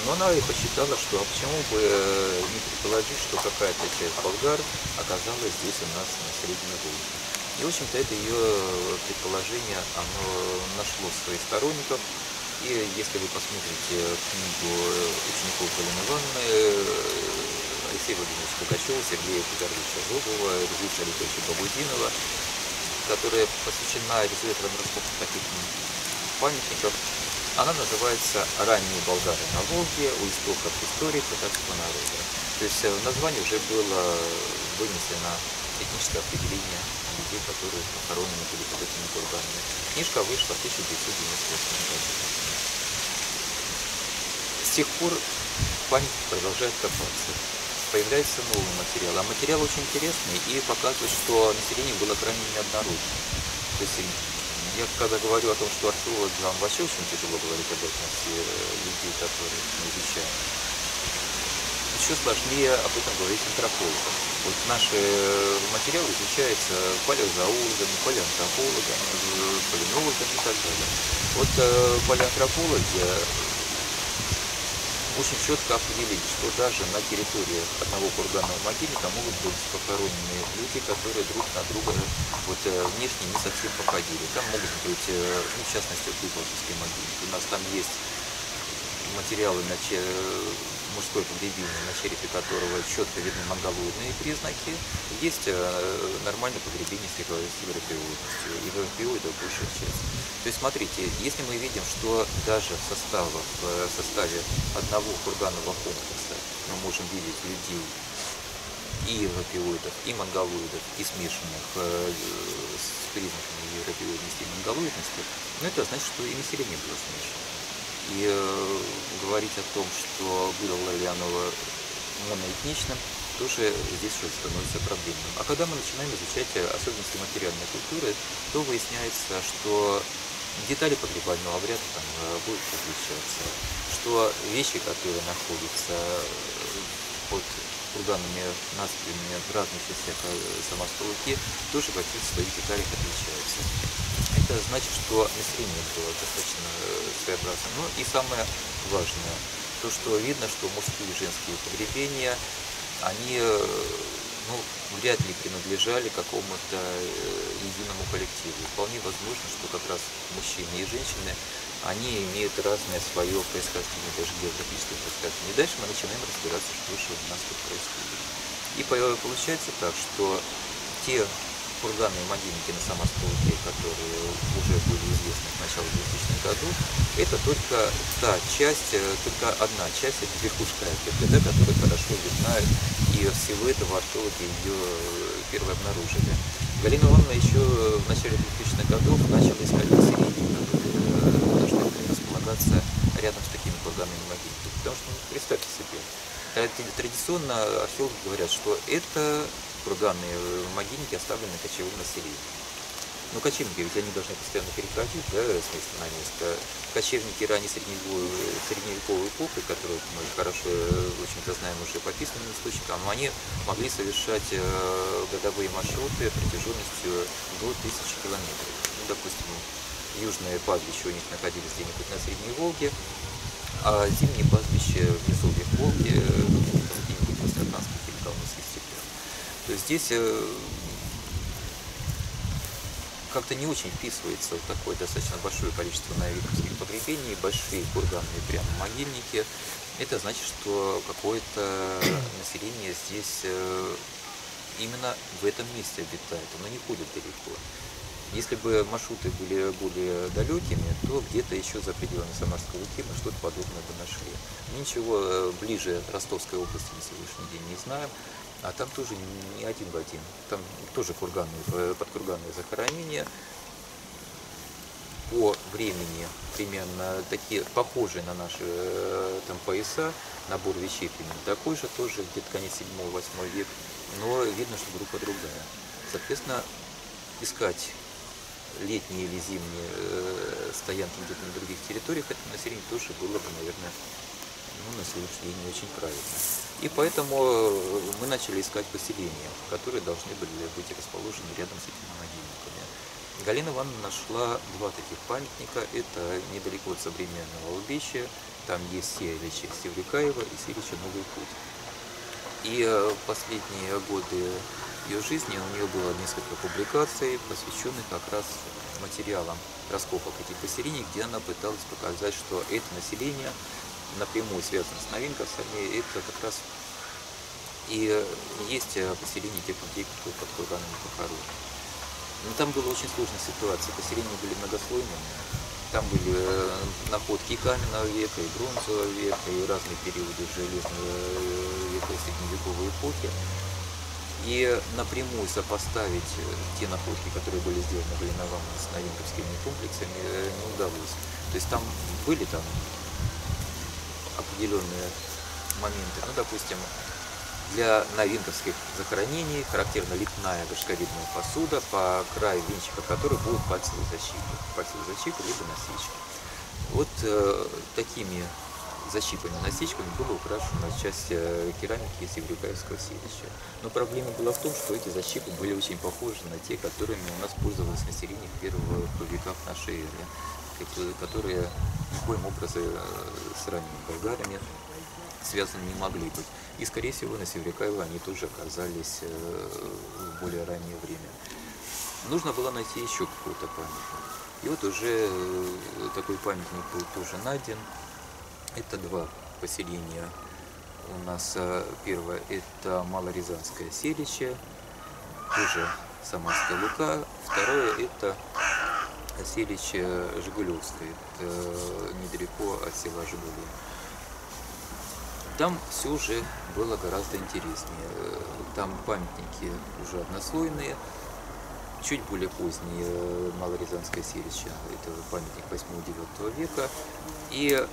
но она и посчитала, что а почему бы не предположить, что какая-то часть болгар оказалась здесь у нас на Среднем Волге. И, в общем-то, это ее предположение, оно нашло своих сторонников. И если вы посмотрите книгу учеников Галины Ивановны, Алексея Владимировича Пугачева, Сергея Федоровича Зобова, Резиса Оликовича Багудинова, которая посвящена резервам раскопок таких памятников, она называется «Ранние болгары на Волге. У истоков истории татарского народа». То есть в названии уже было вынесено этническое определение людей, которые похоронены были под этими курганами. Книжка вышла в тысяча девятьсот девяносто восьмом году. С тех пор памятник продолжает копаться. Появляется новый материал. А материал очень интересный и показывает, что население было крайне неоднородно. То есть я когда говорю о том, что археологам вообще очень тяжело говорить об этом, все людей, которые мы изучаем, еще сложнее об этом говорить антропологам. Вот наши материалы изучаются палеозоологами, палеоантропологами, палеонологами и так далее. Вот палеоантропологи очень четко определить, что даже на территории одного курганного могильника могут быть похоронены люди, которые друг на друга вот, внешне не совсем походили. Там могут быть, ну, в частности, вот, Волжский могильник. У нас там есть материалы на че... мужской погребения, на черепе которого четко видны монголоидные признаки. Есть нормальное погребение с европеоидностью, и европеоидов большая часть. То есть, смотрите, если мы видим, что даже в составе, в составе одного курганного комплекса мы можем видеть людей и европеоидов, и монголоидов, и смешанных э, с признаками европеоидности и монголоидности, но это значит, что и население было смешано. И э, говорить о том, что было ли оно моноэтничным, тоже здесь уже становится проблемным. А когда мы начинаем изучать особенности материальной культуры, то выясняется, что детали погребального обряда там будут различаться, что вещи, которые находятся под курганными насыпями в разных частях Самарской Луки, тоже в каких-то своих деталях отличаются. Это значит, что население было достаточно своеобразным. Ну и самое важное, то, что видно, что мужские и женские погребения, они ну, вряд ли принадлежали какому-то единому коллективу. Вполне возможно, что как раз мужчины и женщины, они имеют разное свое происхождение, даже географическое происхождение. И дальше мы начинаем разбираться, что же у нас тут происходит. И получается так, что те курганные могильники на Самарской Луке, которые уже были известны к началу двухтысячных годов, это только та часть, только одна часть, это верхушка КПД, которая хорошо видна, и всего этого археологи ее первой обнаружили. Галина Ивановна еще в начале двухтысячных годов начала искать население, которые должны были располагаться рядом с такими курганными могильниками. Потому что, ну, представьте себе, традиционно археологи говорят, что это курганные могильники оставлены кочевым населением. Но кочевники, ведь они должны постоянно переходить, да, с места на место. Кочевники ранней средневековой эпохи, которые мы хорошо, в общем-то, знаем уже по письменным источникам, они могли совершать годовые маршруты протяженностью до тысячи километров. Ну, допустим, южные пастбища у них находились где-нибудь на Средней Волге, а зимние пастбища в низовьях Волги, где-нибудь в Астраханских или Калмыцких степях. То есть здесь как-то не очень вписывается вот такое достаточно большое количество наверхских погребений, большие курганные прямо могильники. Это значит, что какое-то население здесь именно в этом месте обитает, оно не ходит далеко. Если бы маршруты были более далекими, то где-то еще за пределами Самарской Луки мы что-то подобное бы нашли. Ничего ближе Ростовской области на сегодняшний день не знаем. А там тоже не один в один. Там тоже курганные, подкурганные захоронения. По времени примерно такие, похожие на наши там пояса, набор вещей примерно такой же, тоже где-то конец седьмого-восьмого века, но видно, что группа другая. Соответственно, искать летние или зимние стоянки где-то на других территориях этого населения тоже было бы, наверное, ну, на сегодняшний день не очень правильно. И поэтому мы начали искать поселения, которые должны были быть расположены рядом с этими могильниками. Галина Ивановна нашла два таких памятника. Это недалеко от современного Лубища. Там есть селище Севрикаева и селище Новый Путь. И последние годы ее жизни у нее было несколько публикаций, посвященных как раз материалам раскопок этих поселений, где она пыталась показать, что это население напрямую связано с новинковцами. Это как раз и есть поселение тех людей, которые под курганами похоронены. Но там была очень сложная ситуация, поселения были многослойными. Там были находки и каменного века, и бронзового века, и разные периоды железного века и средневековой эпохи. И напрямую сопоставить те находки, которые были сделаны в Леноване с новинковскими комплексами, не удалось. То есть там были там определенные моменты, ну, допустим, для новинковских захоронений характерна лепная горшковидная посуда, по краю венчика которой будут пальцевые защиты, пальцевые защиты либо насечки. Вот э, такими защипанными насечками была украшена часть керамики из Еврюкаевского селища. Но проблема была в том, что эти защипы были очень похожи на те, которыми у нас пользовалось население в первых веках нашей эры, которые никоим образом с ранними болгарами связаны не могли быть. И, скорее всего, на Севрикаево они тоже оказались в более раннее время. Нужно было найти еще какой-то памятник. И вот уже такой памятник был тоже найден. Это два поселения у нас. Первое – это Малорязанское селище, тоже Самарская Лука. Второе – это селище Жигулевское, это недалеко от села Жигули. Там все же было гораздо интереснее. Там памятники уже однослойные, чуть более поздние Малорязанское селище, это памятник восьмого-девятого века. И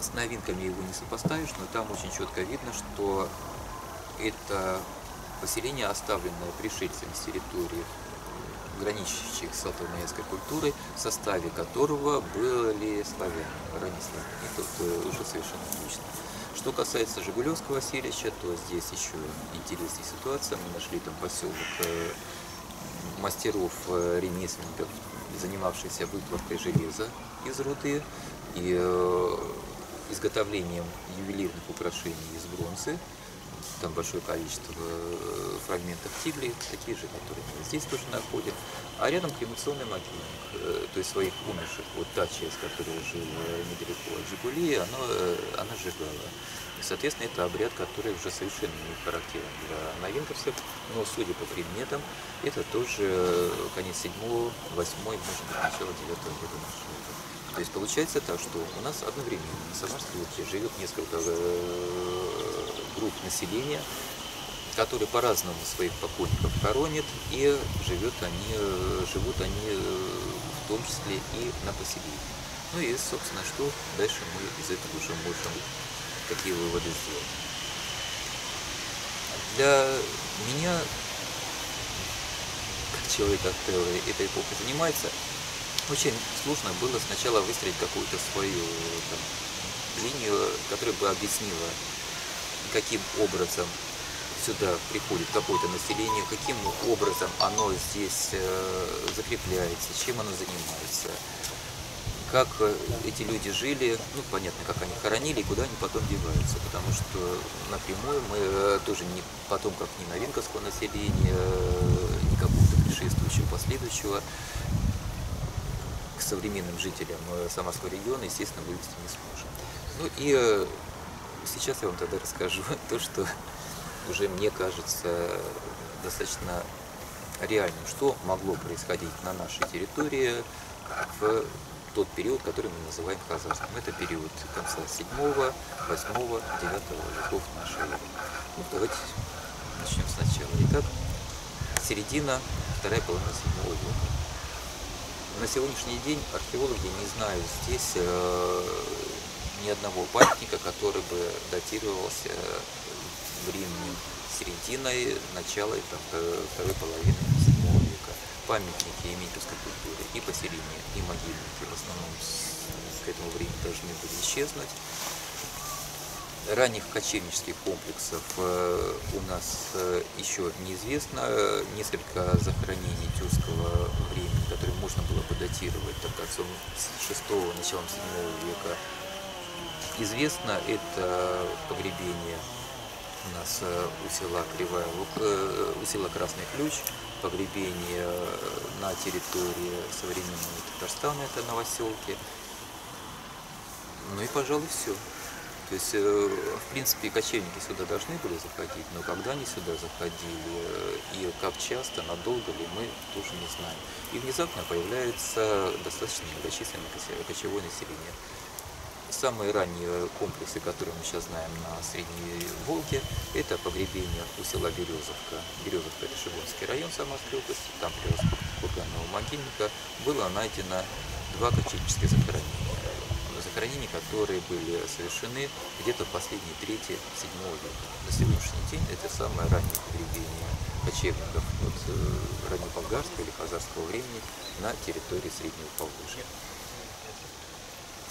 с новинками его не сопоставишь, но там очень четко видно, что это поселение, оставленное пришельцами с территории, граничащих с салтово-маяцкой культурой, в составе которого были славяне, ранние славяне. И тут уже совершенно отлично. Что касается Жигулевского селища, то здесь еще интереснее ситуация. Мы нашли там поселок мастеров, ремесленников, занимавшихся выплавкой железа из руды и изготовлением ювелирных украшений из бронзы. Там большое количество фрагментов тиглей, такие же, которые здесь тоже находят. А рядом кремационный могильник, то есть своих умерших. Вот та часть, которая жила недалеко от Жигули, она, она сжигала. И, соответственно, это обряд, который уже совершенно не характерен для новинковцев, но, судя по предметам, это тоже конец седьмого, восьмого, может быть, начало девятого года нашего века. То есть получается так, что у нас одновременно на Самарской Луке живет несколько групп населения, которые по-разному своих покойников хоронят, и живет они, живут они в том числе и на поселении. Ну и, собственно, что дальше мы из этого уже можем, какие выводы сделать. Для меня, как человека, который этой эпохой занимается, очень сложно было сначала выстроить какую-то свою там линию, которая бы объяснила, каким образом сюда приходит какое-то население, каким образом оно здесь закрепляется, чем оно занимается, как эти люди жили, ну понятно, как они хоронили и куда они потом деваются, потому что напрямую мы тоже не потомков ни новинковского населения, ни какого-то предшествующего, последующего к современным жителям Самарского региона, естественно, вывести не сможем. Ну и сейчас я вам тогда расскажу то, что уже мне кажется достаточно реальным, что могло происходить на нашей территории в тот период, который мы называем хазарским. Это период конца седьмого, восьмого, девятого веков нашей эры. Ну, давайте начнем сначала. Итак, середина, вторая половина седьмого века. На сегодняшний день археологи не знают здесь э, ни одного памятника, который бы датировался временем серединой, начала э, второй половины седьмого века. Памятники эмигрантской культуры и поселения, и могильники в основном к этому времени должны были исчезнуть. Ранних кочевнических комплексов у нас еще неизвестно. Несколько захоронений тюркского времени, которые можно было бы датировать до концом шестого, началом седьмого века, известно. Это погребение у нас у села, Кривая, у села Красный Ключ, погребение на территории современного Татарстана, это Новоселки. Ну и, пожалуй, все. То есть, в принципе, кочевники сюда должны были заходить, но когда они сюда заходили и как часто, надолго ли, мы тоже не знаем. И внезапно появляется достаточно многочисленное кочевое население. Самые ранние комплексы, которые мы сейчас знаем на Средней Волге, это погребение у села Березовка. Березовка – это Шивонский район Самарской области, там привоз курганного могильника было найдено два кочевнических захоронения. Захоронения, которые были совершены где-то в последние трети седьмого века. На сегодняшний день это самое раннее погребение кочевников от раннеболгарского или хазарского времени на территории Среднего Поволжья.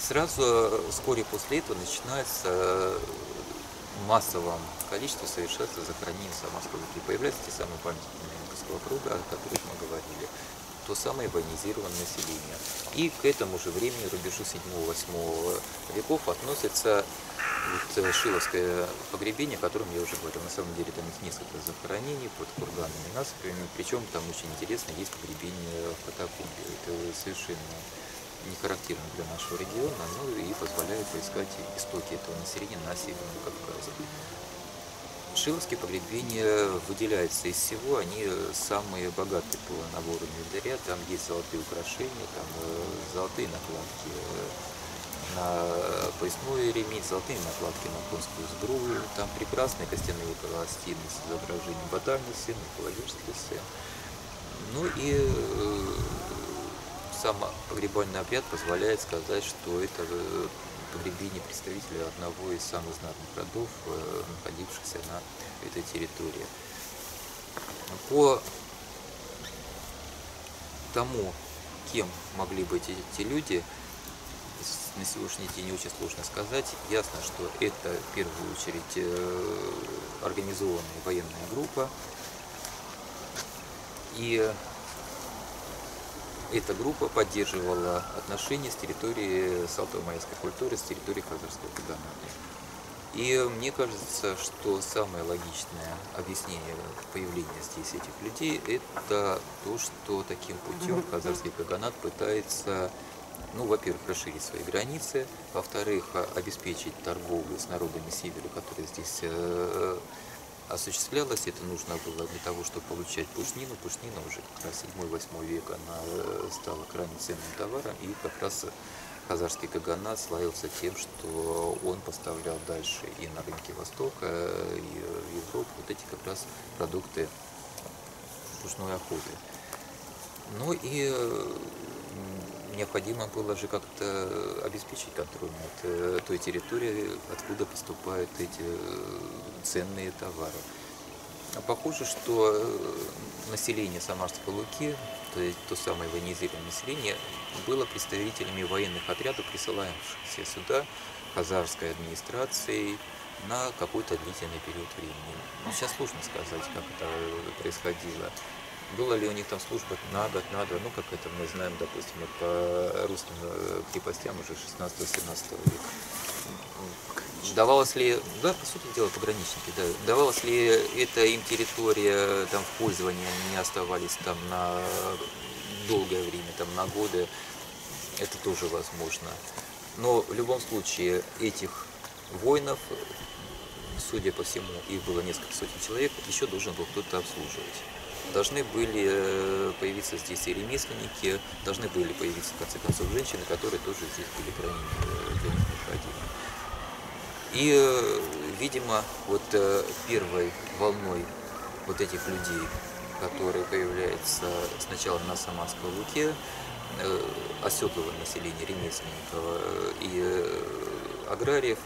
Сразу, вскоре после этого, начинается в массовом количестве совершаться захоронение Самарской Луки. Появляются те самые памятники Ленинградского круга, о которых мы говорили. То самое военизированное население. И к этому же времени, рубежу седьмого-восьмого веков, относится вот шиловское погребение, о котором я уже говорил. На самом деле там есть несколько захоронений под курганами насыпями, причем там очень интересно есть погребение в катакомбе. Это совершенно не характерно для нашего региона, но и позволяет поискать истоки этого населения на Северном Кавказе. Шиловские погребения выделяются из всего, они самые богатые по набору инвентаря, там есть золотые украшения, там золотые накладки на поясной ремень, золотые накладки на конскую сбрую, там прекрасные костяные пластины с изображением батальной сцены, кавалерской сцены. Ну и сам погребальный обряд позволяет сказать, что это погребение представителя одного из самых знатных родов, находившихся на этой территории. По тому, кем могли быть эти люди, на сегодняшний день очень сложно сказать. Ясно, что это в первую очередь организованная военная группа. И эта группа поддерживала отношения с территории Салтово-Маяцкой культуры, с территории Хазарского Каганата. И мне кажется, что самое логичное объяснение появления здесь этих людей – это то, что таким путем Хазарский Каганат пытается, ну, во-первых, расширить свои границы, во-вторых, обеспечить торговлю с народами Сибири, которые здесь осуществлялось. Это нужно было для того, чтобы получать пушнину. Пушнина уже как раз седьмого-восьмого века она стала крайне ценным товаром, и как раз Хазарский Каганат славился тем, что он поставлял дальше и на рынки Востока, и в Европу вот эти как раз продукты пушной охоты. Ну и необходимо было же как-то обеспечить контроль над той территорией, откуда поступают эти ценные товары. Похоже, что население Самарской Луки, то есть то самое военизированное население, было представителями военных отрядов, присылаемых сюда хазарской администрацией на какой-то длительный период времени. Ну, сейчас сложно сказать, как это происходило. Была ли у них там служба на год, на два, ну как это мы знаем, допустим, по русским крепостям уже шестнадцатого-семнадцатого века. Давалось ли, да, по сути дела, пограничники, да, давалось ли это им территория, там, в пользовании не оставались там на долгое время, там, на годы, это тоже возможно. Но в любом случае этих воинов, судя по всему, их было несколько сотен человек, еще должен был кто-то обслуживать. Должны были появиться здесь и ремесленники, должны были появиться, в конце концов, женщины, которые тоже здесь были крайне для них необходимы. И, видимо, вот первой волной вот этих людей, которые появляются сначала на Самарской Луке, оседлого населения, ремесленников и аграриев,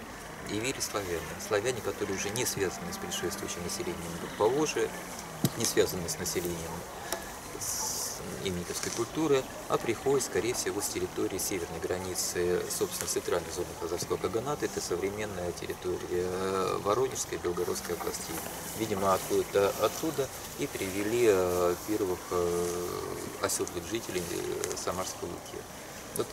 явились славяне. Славяне, которые уже не связаны с предшествующим населением Поволжья, не связаны с населением инниковской культуры, а приходят, скорее всего, с территории северной границы, собственно, центральной зоны Хазарского Каганата. Это современная территория Воронежской и Белгородской областей. Видимо, откуда-то оттуда и привели первых оседлых жителей Самарской Луки. Вот,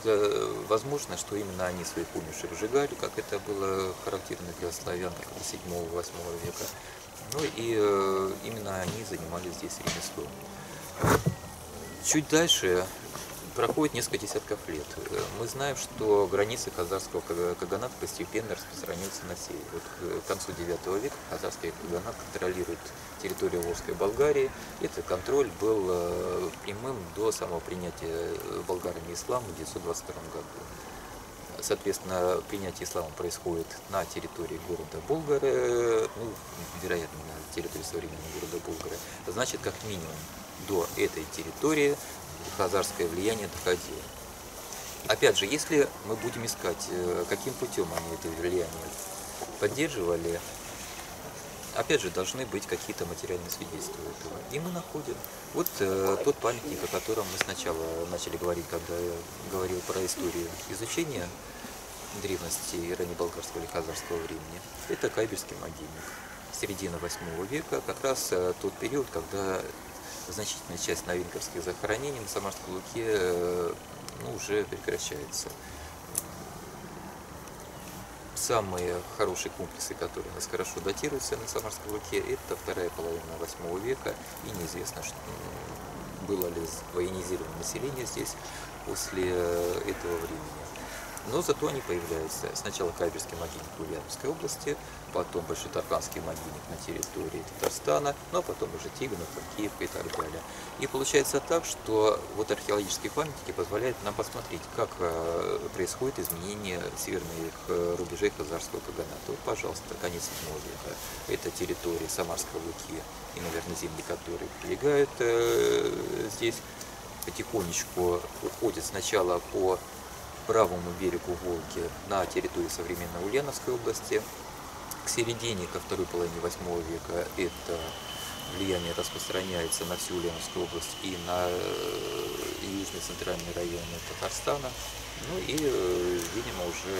возможно, что именно они своих умерших сжигали, как это было характерно для славян седьмого-восьмого века. Ну и именно они занимались здесь ремеслом. Чуть дальше проходит несколько десятков лет. Мы знаем, что границы Хазарского Каганата постепенно распространяются на север. Вот к концу девятого века Хазарский Каганат контролирует территорию Волжской Болгарии. Этот контроль был прямым до самого принятия болгарами ислама в девятьсот двадцать втором году. Соответственно, принятие ислама происходит на территории города Болгары, ну, вероятно, на территории современного города Болгары. Значит, как минимум, до этой территории хазарское влияние доходило. Опять же, если мы будем искать, каким путем они это влияние поддерживали, опять же, должны быть какие-то материальные свидетельства этого. И мы находим вот э, тот памятник, о котором мы сначала начали говорить, когда я говорил про историю изучения древности и раннеболгарского или хазарского времени. Это Кайбельский могильник. Середина восьмого века, как раз э, тот период, когда значительная часть новинковских захоронений на Самарской Луке э, ну, уже прекращается. Самые хорошие комплексы, которые у нас хорошо датируются на Самарской Луке, это вторая половина восьмого века, и неизвестно, что было ли военизировано население здесь после этого времени. Но зато они появляются. Сначала Кайбельский могильник в Ульяновской области, потом Большие Тарханский могильник на территории Татарстана, ну а потом уже Тиганов, Танкеевка и так далее. И получается так, что вот археологические памятники позволяют нам посмотреть, как происходит изменение северных рубежей Хазарского Каганата. Вот, пожалуйста, конец седьмого века. Это территория Самарской Луки и, наверное, земли, которые прилегают э, здесь, потихонечку уходят сначала по правому берегу Волги на территории современной Ульяновской области. К середине, ко второй половине восьмого века, это влияние распространяется на всю Ульяновскую область и на южные центральные районы Татарстана. Ну и, видимо, уже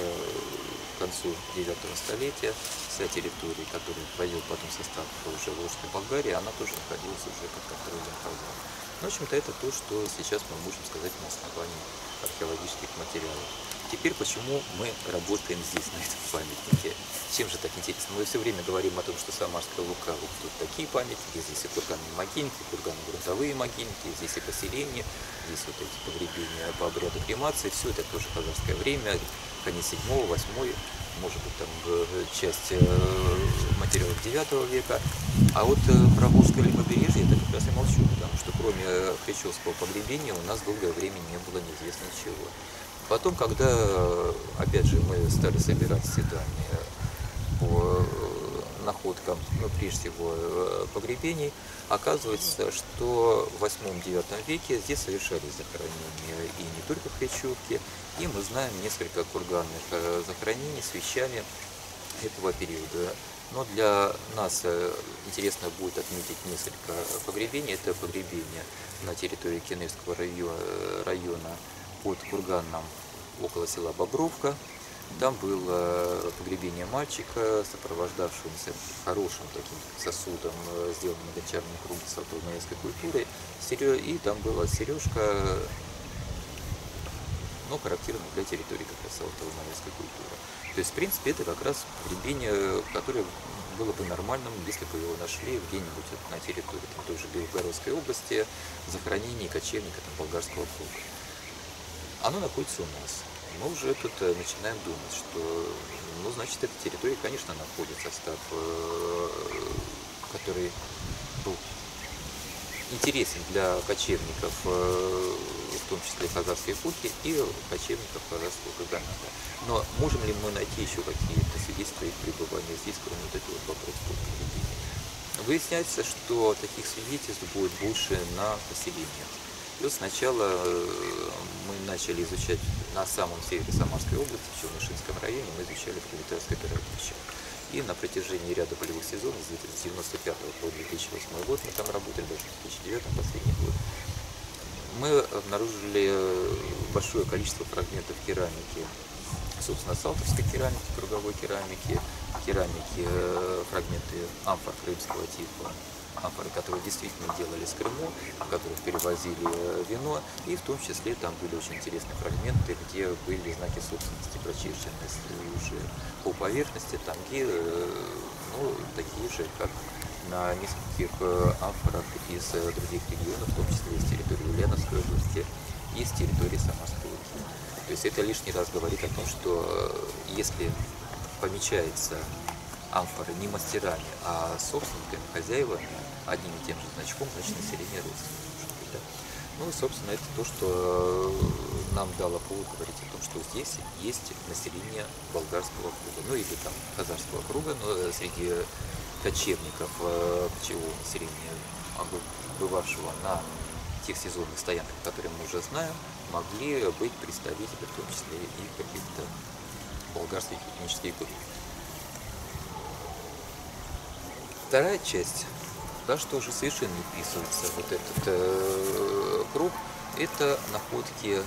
к концу девятого столетия вся территория, которая войдет потом в состав уже Волжской Болгарии, она тоже находилась уже под контролем Хазар. В общем-то, это то, что сейчас мы можем сказать на основании археологических материалов. Теперь, почему мы работаем здесь, на этом памятнике? Чем же так интересно? Мы все время говорим о том, что Самарская Лука, вот тут такие памятники, здесь и курганные могильники, и курганно-грунтовые могильники, здесь и поселения, здесь вот эти погребения по обряду кремации, все это тоже хазарское время, конец седьмого, восьмого, может быть, там часть материалов девятого века. А вот про Волжское левобережье это как раз я молчу, потому что кроме Кричевского погребения у нас долгое время не было неизвестно чего. Потом, когда, опять же, мы стали собирать все данные по находкам, ну, прежде всего, погребений, оказывается, что в восьмом-девятом веке здесь совершались захоронения и не только в Кричевке, и мы знаем несколько курганных захоронений с вещами этого периода. Но для нас интересно будет отметить несколько погребений. Это погребение на территории Кеневского района под курганом около села Бобровка. Там было погребение мальчика, сопровождавшегося хорошим таким сосудом, сделанным на гончарной круге салтово-маяцкой культуры. И там была сережка, но характерная для территории как раз салтово-маяцкой культуры. То есть, в принципе, это как раз погребение, которое было бы нормальным, если бы его нашли где-нибудь на территории там, той же Белгородской области, захоронение кочевника там, болгарского полка. Оно находится у нас. Мы уже тут начинаем думать, что, ну, значит, эта территория, конечно, находит состав, который был интересен для кочевников, в том числе хазарской эпохи, и кочевников Хазарского Каганата. Но можем ли мы найти еще какие-то свидетельства их пребывания здесь, кроме вот этого вопроса? Выясняется, что таких свидетельств будет больше на поселениях. И сначала мы начали изучать на самом севере Самарской области, в Челнышинском районе, мы изучали Пролетарское городище. И на протяжении ряда полевых сезонов, с тысяча девятьсот девяносто пятого по две тысячи восьмой год, мы там работали, даже в две тысячи девятом, последний год, мы обнаружили большое количество фрагментов керамики. Собственно, салтовской керамики, круговой керамики, керамики, фрагменты амфор крымского типа, амфоры, которые действительно делали с Крыму, в которых перевозили вино, и в том числе там были очень интересные фрагменты, где были знаки собственности, прочерченные уже по поверхности, тамги, ну, такие же, как на нескольких амфорах из других регионов, в том числе из территории Ульяновской области и из территории Самарской Луки. То есть это лишний раз говорит о том, что если помечается амфоры не мастерами, а собственниками, хозяевами, одним и тем же значком, значит население родственников. Да? Ну и, собственно, это то, что нам дало повод говорить о том, что здесь есть население болгарского круга, ну или там хазарского круга, но среди кочевников, кочевого населения, бывавшего на тех сезонных стоянках, которые мы уже знаем, могли быть представители, в том числе и каких-то болгарских этнических групп. Вторая часть, да, что уже совершенно не вписывается вот этот э, круг, это находки,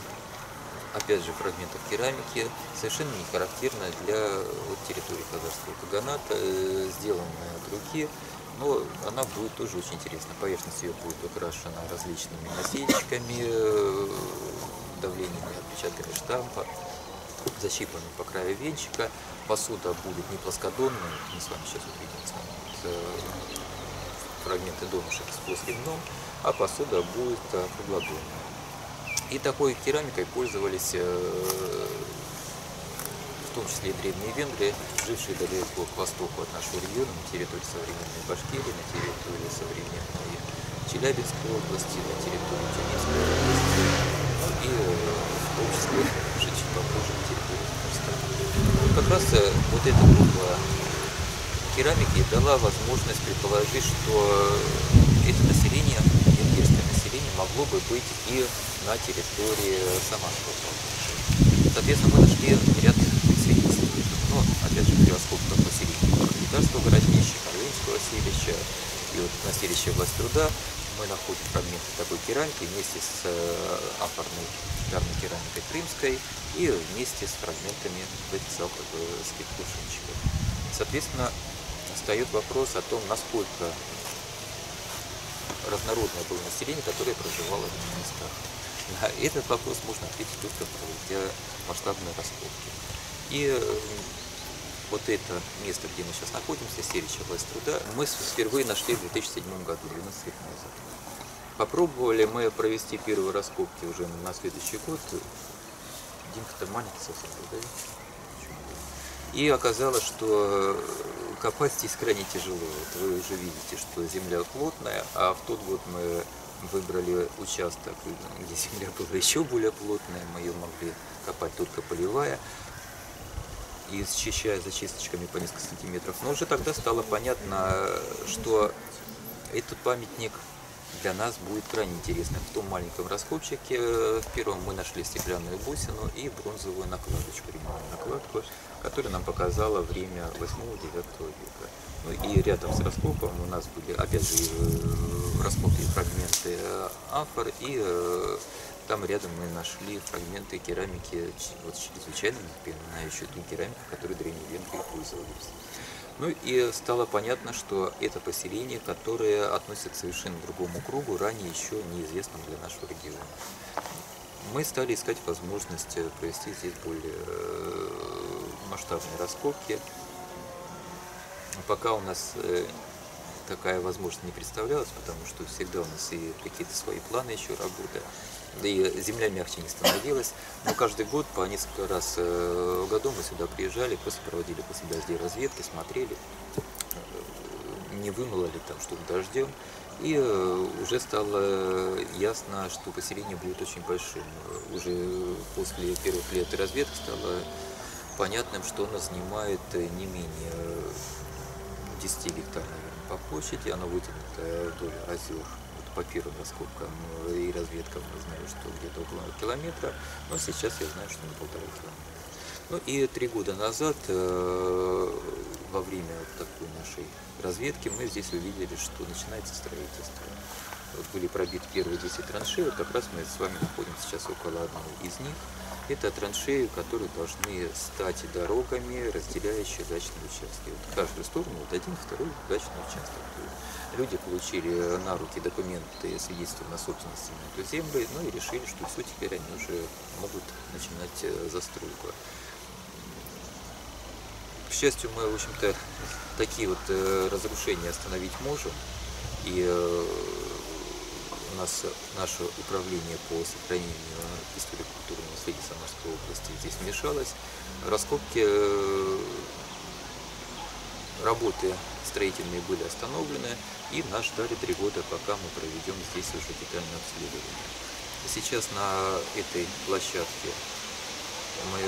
опять же, фрагментов керамики, совершенно не характерно для вот, территории Хазарского Каганата, э, сделанные от руки. Но она будет тоже очень интересна. Поверхность ее будет украшена различными насечками, давлениями, отпечатками штампа, защипанными по краю венчика. Посуда будет не плоскодонной, мы с вами сейчас увидим там, вот, э, фрагменты донышек с плоским дном, а посуда будет э, круглодонная. И такой керамикой пользовались э, в том числе и древние венгры, жившие далеко к востоку от нашего региона, на территории современной Башкирии, на территории современной Челябинской области, на территории Тюменской области, и в том числе жившие похожие на территории Татарстана. Ну, как раз вот эта группа керамики дала возможность предположить, что это население, венгерское население, могло бы быть и на территории Самарского побережья. Соответственно, мы нашли ряд свидетельств, но, опять же, при раскопках поселения Пролетарского городища, Карлинского селища и вот на селище Власть Труда мы находим фрагменты такой керамики вместе с амфорной гарной керамикой крымской и вместе с фрагментами салтовских кувшинчиков. Соответственно, встает вопрос о том, насколько разнородное было население, которое проживало в этих местах. На этот вопрос можно ответить только для масштабной раскопки. И вот это место, где мы сейчас находимся, селище Власть Труда, мы впервые нашли в две тысячи седьмом году, двенадцать лет назад. Попробовали мы провести первые раскопки уже на следующий год. Димка-то маленький совсем, да? И оказалось, что копать здесь крайне тяжело. Вот вы уже видите, что земля плотная, а в тот год мы выбрали участок, где земля была еще более плотная, мы ее могли копать только полевая, и счищая зачисточками по несколько сантиметров. Но уже тогда стало понятно, что этот памятник для нас будет крайне интересным. В том маленьком раскопчике в первом мы нашли стеклянную бусину и бронзовую накладочку, ремонтную накладку, которая нам показала время восьмого-девятого века. Ну и рядом с раскопом у нас были, опять же, раскопки фрагменты амфор, и там рядом мы нашли фрагменты керамики, вот чрезвычайно напоминающую ту керамику, которой древние венгры пользовались. Ну и стало понятно, что это поселение, которое относится совершенно к другому кругу, ранее еще неизвестному для нашего региона. Мы стали искать возможность провести здесь более масштабные раскопки. Пока у нас такая возможность не представлялась, потому что всегда у нас и какие-то свои планы еще работы, да и земля мягче не становилась. Но каждый год по несколько раз в году мы сюда приезжали, просто проводили по себя здесь разведки, смотрели, не вымыло ли там что-то дождем. И уже стало ясно, что поселение будет очень большим. Уже после первых лет разведки стало понятным, что оно занимает не менее десяти гектар, наверное. по площади, она вытянута вдоль озер. По первым раскопкам и разведкам я знаю, что где-то около километра, но сейчас я знаю, что на полтора километра. Ну и три года назад, во время вот такой нашей разведки, мы здесь увидели, что начинается строительство. Вот были пробиты первые десять траншей, вот как раз мы с вами находим сейчас около одной из них. Это траншеи, которые должны стать дорогами, разделяющие дачные участки. Вот в каждую сторону вот один, второй дачный участок. Люди получили на руки документы, свидетельства на собственность на эту землю, ну и решили, что все, теперь они уже могут начинать застройку. К счастью, мы, в общем-то, такие вот разрушения остановить можем. И у нас наше управление по сохранению историко-культурного наследия Самарской области здесь вмешалось. Раскопки, работы строительные были остановлены, и нас ждали три года, пока мы проведем здесь уже детальное обследование. Сейчас на этой площадке мы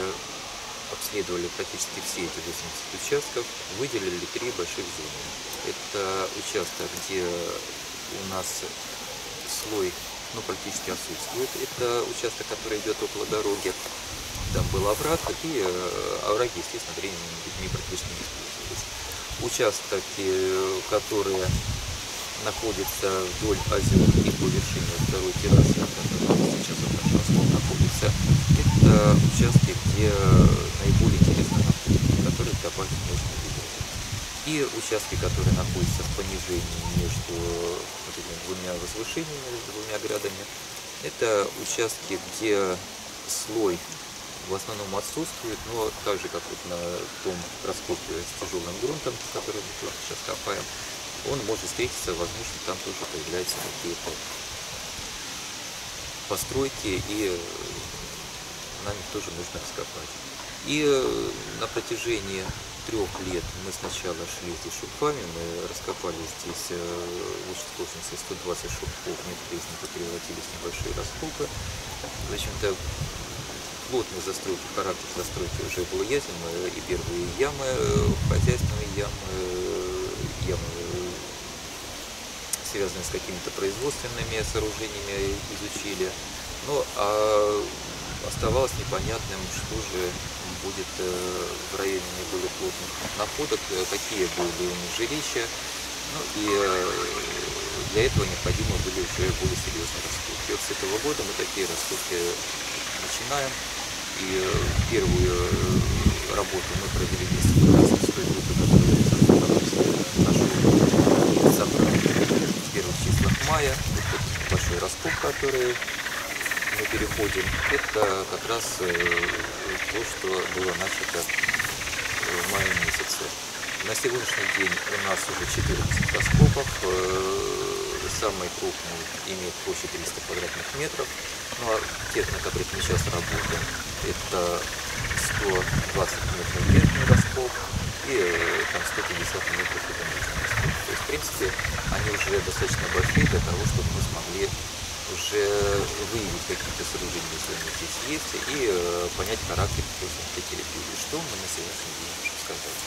обследовали практически все эти восемьдесят участков, выделили три больших зоны. Это участок, где у нас слой, ну, практически отсутствует. Это участок, который идет около дороги. Там был овраг, и овраги, естественно, временными людьми практически не использовались. Участки, которые находятся вдоль озера и по вершине второй террасы, которая сейчас находится, это участки, где наиболее интересно находится, которые копать можно делать. И участки, которые находятся в понижении между вот этими двумя возвышениями, между двумя градами, это участки, где слой в основном отсутствует, но так же, как вот на том раскопке с тяжелым грунтом, который мы сейчас копаем, он может встретиться, возможно, там тоже появляются какие-то постройки, и нам их тоже нужно раскопать. И на протяжении трех лет мы сначала шли здесь шурфами, мы раскопали здесь лучше сложности сто двадцать шурфов, непризнанно превратились в небольшие раскопы. В общем-то, плотный застройки, характер застройки уже был ясен, и первые ямы, хозяйственные ямы, ямы, связанные с какими-то производственными сооружениями, изучили. Ну, а оставалось непонятным, что же будет в районе наиболее плотных находок, какие были у них жилища, ну и для этого необходимы были уже более серьезные раскопки. Вот с этого года мы такие раскопки начинаем. И первую работу мы провели вместе с той группой, которая нашу собрали в первых числах мая. Вот большой раскоп, который мы переходим, это как раз то, что было начато в мае месяце. На сегодняшний день у нас уже четырнадцать раскопов. Самый крупный имеет площадь триста квадратных метров. Ну а тех, на которых мы сейчас работаем, это сто двадцать метров верхний раскоп и там сто пятьдесят метров это нижний раскоп. То есть, в принципе, они уже достаточно большие для того, чтобы мы смогли уже выявить какие-то сооружения, если они здесь есть, и понять характер этой территории. Что мы на сегодняшний день можем сказать?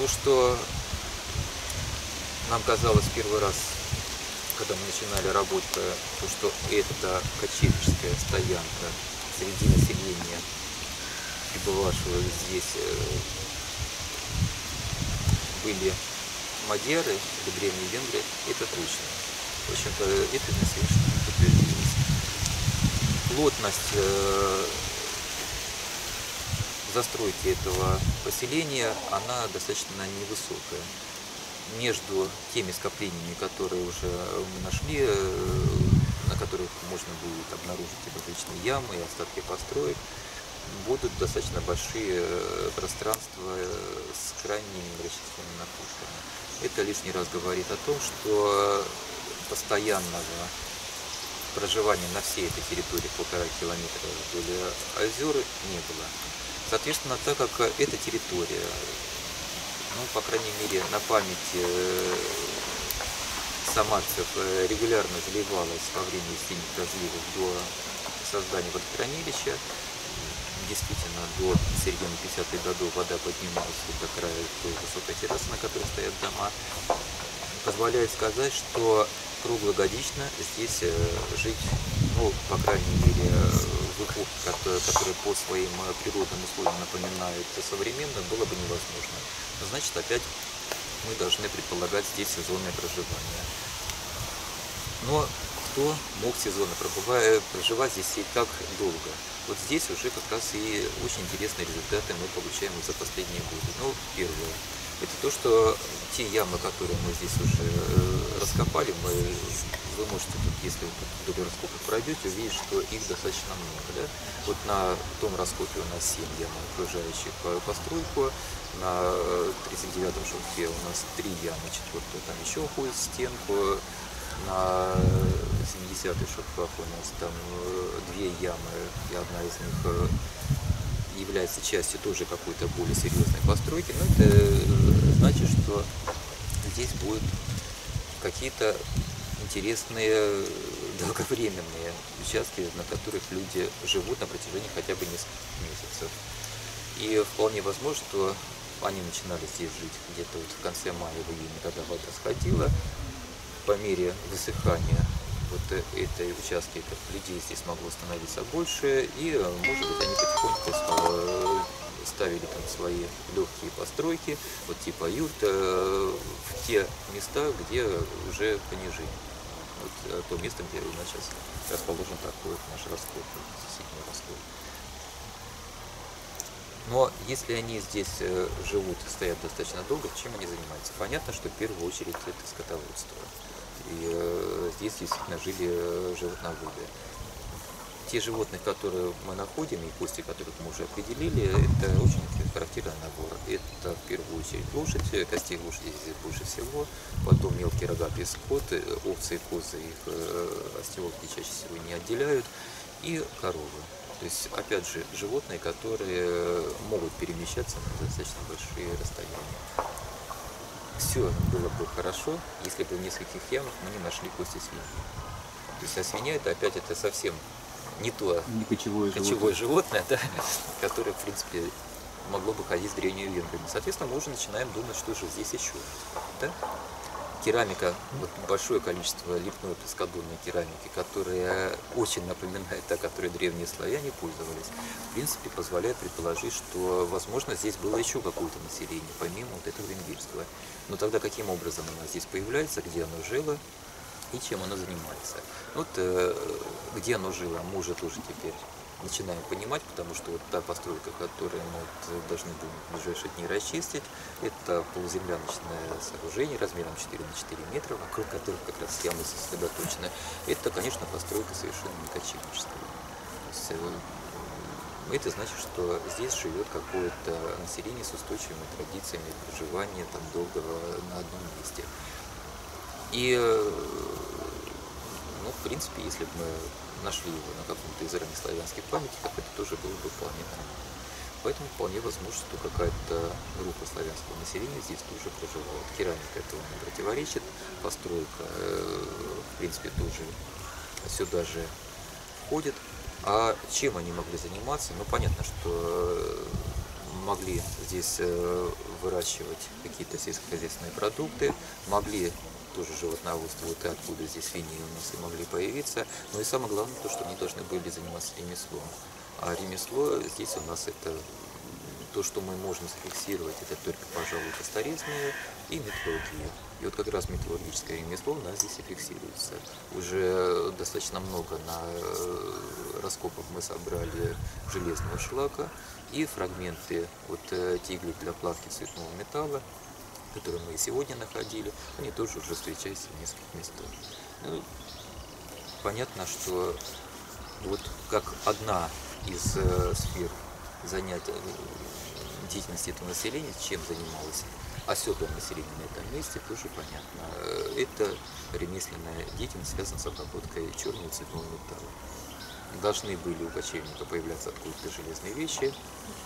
То, что нам казалось первый раз, когда мы начинали работу, то, что это кочевническая стоянка среди населения, пребывавшего здесь, были мадьяры или древние венгры, это точно. В общем-то, это на сегодняшний день подтвердилось. Плотность э, застройки этого поселения, она достаточно невысокая. Между теми скоплениями, которые уже мы нашли, на которых можно будет обнаружить различные ямы и остатки построек, будут достаточно большие пространства с крайне многочисленными находками. Это лишний раз говорит о том, что постоянного проживания на всей этой территории полтора километра вдоль озер не было. Соответственно, так как эта территория, ну, по крайней мере, на память э, самарцев э, регулярно заливалась во время сильных разливов до создания водохранилища. действительно до середины пятидесятых годов вода поднималась до края той высокой террасы, на которой стоят дома. Позволяет сказать, что круглогодично здесь жить, ну, по крайней мере, в эпоху, которая по своим природным условиям напоминает современную, было бы невозможно. Значит, опять мы должны предполагать здесь сезонное проживание. Но кто мог сезонно проживать здесь и так долго? Вот здесь уже как раз и очень интересные результаты мы получаем за последние годы. Ну, первое. Это то, что те ямы, которые мы здесь уже э, раскопали, мы, вы можете, тут, если вы вдоль раскопа пройдете, увидеть, что их достаточно много. Да? Вот на том раскопе у нас семь ям, окружающих постройку, на тридцать девятом шурфе у нас три ямы, четвертая там еще уходит в стенку, на семидесятых шурфах у нас там две ямы, и одна из них является частью тоже какой-то более серьезной постройки, но это значит, что здесь будут какие-то интересные долговременные участки, на которых люди живут на протяжении хотя бы нескольких месяцев. И вполне возможно, что они начинали здесь жить где-то вот в конце мая, в июне, когда вода сходила. По мере высыхания вот этой участки людей здесь могло становиться больше, и, может быть, они потихоньку стало, ставили там свои легкие постройки, вот типа юрт, в те места, где уже понижение. Вот то место, где у нас сейчас расположен такой наш раскоп, соседний раскоп. Но если они здесь живут, стоят достаточно долго, чем они занимаются? Понятно, что в первую очередь это скотоводство. И здесь действительно жили животноводы. Те животные, которые мы находим, и кости, которых мы уже определили, это очень характерный набор. Это в первую очередь лошадь, костей лошади здесь больше всего, потом мелкий рогатый скот, овцы и козы, их остеолки чаще всего не отделяют, и коровы. То есть, опять же, животные, которые могут перемещаться на достаточно большие расстояния. Все было бы хорошо, если бы в нескольких ямах мы не нашли кости свиньи. То есть, а свинья это опять это совсем не то не кочевое, кочевое животное, животное да, которое, в принципе, могло бы ходить с древними венграми. Соответственно, мы уже начинаем думать, что же здесь еще. Да? Керамика, вот большое количество лепной плоскодонной керамики, которая очень напоминает та, которой древние славяне пользовались, в принципе, позволяет предположить, что, возможно, здесь было еще какое-то население, помимо вот этого венгерского. Но тогда каким образом оно здесь появляется, где оно жило и чем оно занимается? Вот где оно жило, мы уже тоже теперь начинаем понимать, потому что вот та постройка, которую мы вот должны будем в ближайшие дни расчистить, это полуземляночное сооружение размером четыре на четыре метра, вокруг которых как раз ямы сосредоточены. Это, конечно, постройка совершенно не кочевническая. Это значит, что здесь живет какое-то население с устойчивыми традициями проживания там долгого на одном месте. И, ну, в принципе, если бы мы нашли его на каком-то из раннеславянских памятников, это тоже было бы вполне нормально. Поэтому вполне возможно, что какая-то группа славянского населения здесь тоже проживала. Керамика этого не противоречит, постройка, в принципе, тоже сюда же входит. А чем они могли заниматься? Ну, понятно, что могли здесь выращивать какие-то сельскохозяйственные продукты, могли тоже животноводство, вот и откуда здесь свиньи у нас и могли появиться. Но и самое главное, то, что они должны были заниматься ремеслом. А ремесло здесь у нас это то, что мы можем зафиксировать, это только, пожалуй, косторезные и металлургия. И вот как раз металлургическое ремесло у нас здесь и фиксируется. Уже достаточно много на раскопах мы собрали железного шлака и фрагменты вот тиглей для плавки цветного металла, которые мы и сегодня находили, они тоже уже встречаются в нескольких местах. Ну, понятно, что вот как одна из э, сфер занятий деятельности этого населения, чем занималось оседлое население на этом месте, тоже понятно. Это ремесленная деятельность связана с обработкой черного цветного металла. Должны были у кочевника появляться откуда-то железные вещи,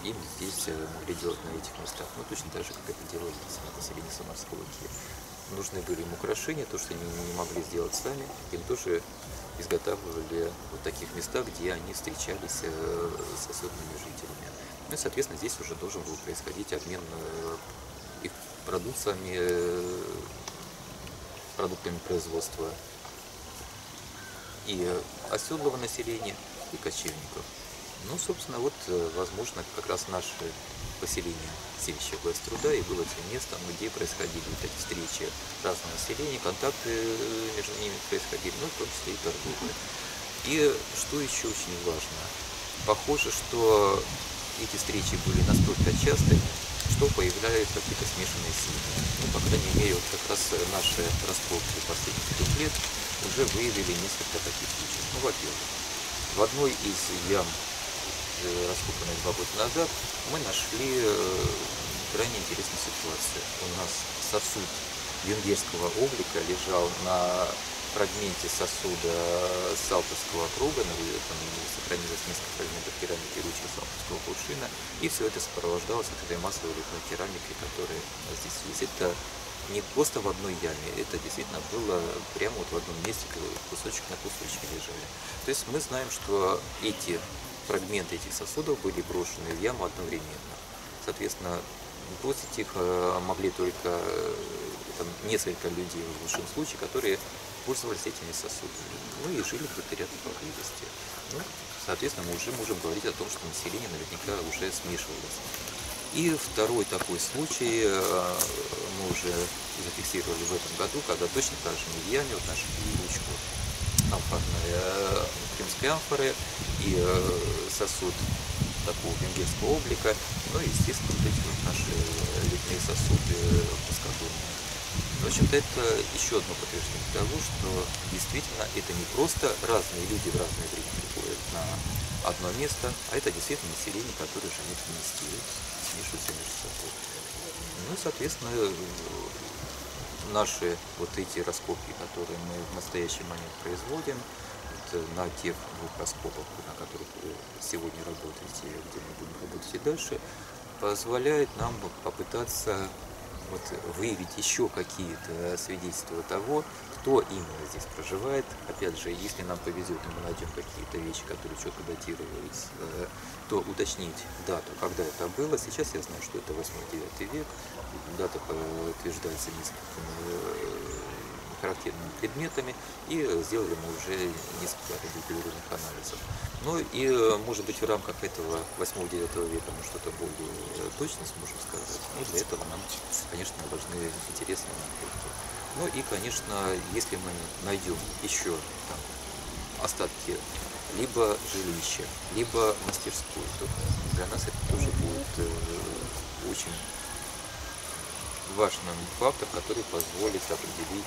им здесь могли делать на этих местах, ну точно так же, как это делали на населении Самарской Луки. нужны были им украшения, то, что они не могли сделать сами, им тоже изготавливали в таких местах, где они встречались с особыми жителями. Ну и, соответственно, здесь уже должен был происходить обмен их продуктами, продуктами производства и оседлого населения, и кочевников. Ну, собственно, вот, возможно, как раз наше поселение селища Глаз Труда и было тем местом, где происходили вот эти встречи разного населения, контакты между ними происходили, ну, в том числе и торговля. И что еще очень важно, похоже, что эти встречи были настолько часты, что появляются какие-то смешанные семьи. Ну, по крайней мере, вот как раз наши раскопки последних двух лет уже выявили несколько таких случаев. Ну, во-первых, в одной из ям, раскопанных два года назад, мы нашли крайне интересную ситуацию. У нас сосуд венгерского облика лежал на фрагменте сосуда Салтовского округа, там сохранилось несколько фрагментов керамики ручья Салтовского кувшина, и все это сопровождалось вот этой массовой речной керамикой, которая здесь есть. Это не просто в одной яме, это действительно было прямо вот в одном месте, кусочек на кусочке лежали. То есть мы знаем, что эти фрагменты этих сосудов были брошены в яму одновременно. Соответственно, бросить их могли только там, несколько людей в лучшем случае, которые пользовались этими сосудами, ну и жили где-то поблизости. Ну, соответственно, мы уже можем говорить о том, что население наверняка уже смешивалось. И второй такой случай мы уже зафиксировали в этом году, когда точно так же мы в яме вот нашли ручку амфорной крымской амфоры и сосуд такого венгерского облика, ну и, естественно, вот эти вот наши литные сосуды плоскодонные. В общем-то, это еще одно подтверждение того, что действительно это не просто разные люди в разное время приходят на одно место, а это действительно население, которое живет вместе, смешивается между собой. Ну, соответственно, наши вот эти раскопки, которые мы в настоящий момент производим, на тех двух раскопах, на которых вы сегодня работаете, где мы будем работать и дальше, позволяет нам попытаться вот выявить еще какие-то свидетельства того, кто именно здесь проживает. Опять же, если нам повезет, и мы найдем какие-то вещи, которые четко датировались, то уточнить дату, когда это было. Сейчас я знаю, что это восьмой-девятый век, дата подтверждается несколькими характерными предметами, и сделали мы уже несколько регулярных анализов. Ну и, может быть, в рамках этого восьмого-девятого века мы что-то более точно сможем сказать, но для этого нам, конечно, важны интересные находки. Ну и, конечно, если мы найдем еще там остатки либо жилища, либо мастерскую, то для нас это тоже будет э, очень важным фактом, который позволит определить,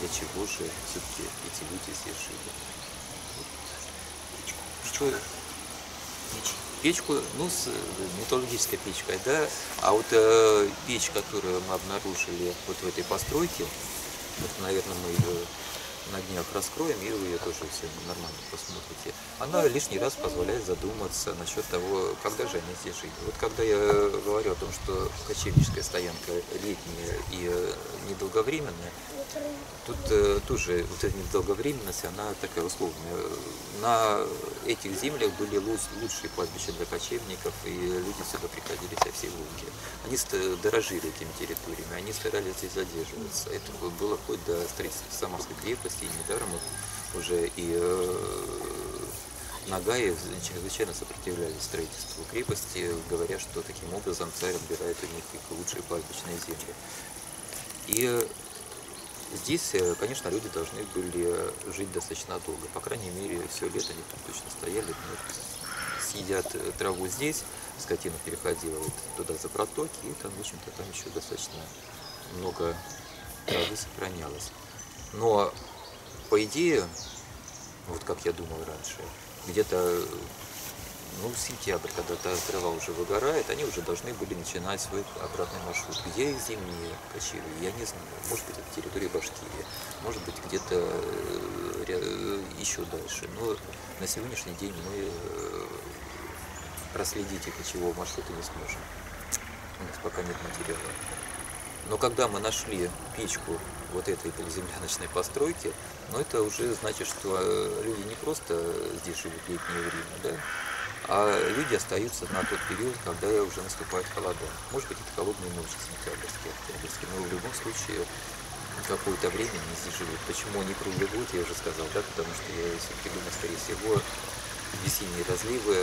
для чего же все-таки эти люди здесь жили. Что? Печку, ну, с металлургической печкой, да, а вот э, печь, которую мы обнаружили вот в этой постройке, вот, наверное, мы ее на днях раскроем, и вы ее тоже все нормально посмотрите. Она лишний раз позволяет задуматься насчет того, когда же они здесь жили. Вот когда я говорю о том, что кочевническая стоянка летняя и недолговременная, тут э, тоже вот эта недолговременность, она такая условная. На этих землях были лучшие кладбища для кочевников, и люди сюда приходили со всей Волги. Они дорожили этими территориями, они старались здесь задерживаться. Это было вплоть до строительства Самарской крепости, и недаром уже и э, Нагаи чрезвычайно сопротивлялись строительству крепости, говоря, что таким образом царь отбирает у них их лучшие кладбищные земли. И здесь, конечно, люди должны были жить достаточно долго. По крайней мере, все лето они там точно стояли, съедят траву здесь, скотина переходила вот туда за протоки, и там, в общем-то, там еще достаточно много травы сохранялось. Но, по идее, вот как я думал раньше, где-то ну, в сентябрь, когда трава уже выгорает, они уже должны были начинать свой обратный маршрут. Где их зимние кочевья, я не знаю. Может быть, это территория Башкирии, может быть, где-то еще дальше. Но на сегодняшний день мы проследить их кочевого маршрута не сможем. У нас пока нет материала. Но когда мы нашли печку вот этой полиземляночной постройки, но ну, это уже значит, что люди не просто здесь живут летнее время, да, а люди остаются на тот период, когда уже наступает холода. Может быть, это холодные ночи сентябрьские, октябрьские, но в любом случае какое-то время они здесь живут. Почему они круглый год, я уже сказал, да, потому что я все-таки думаю, скорее всего, весенние разливы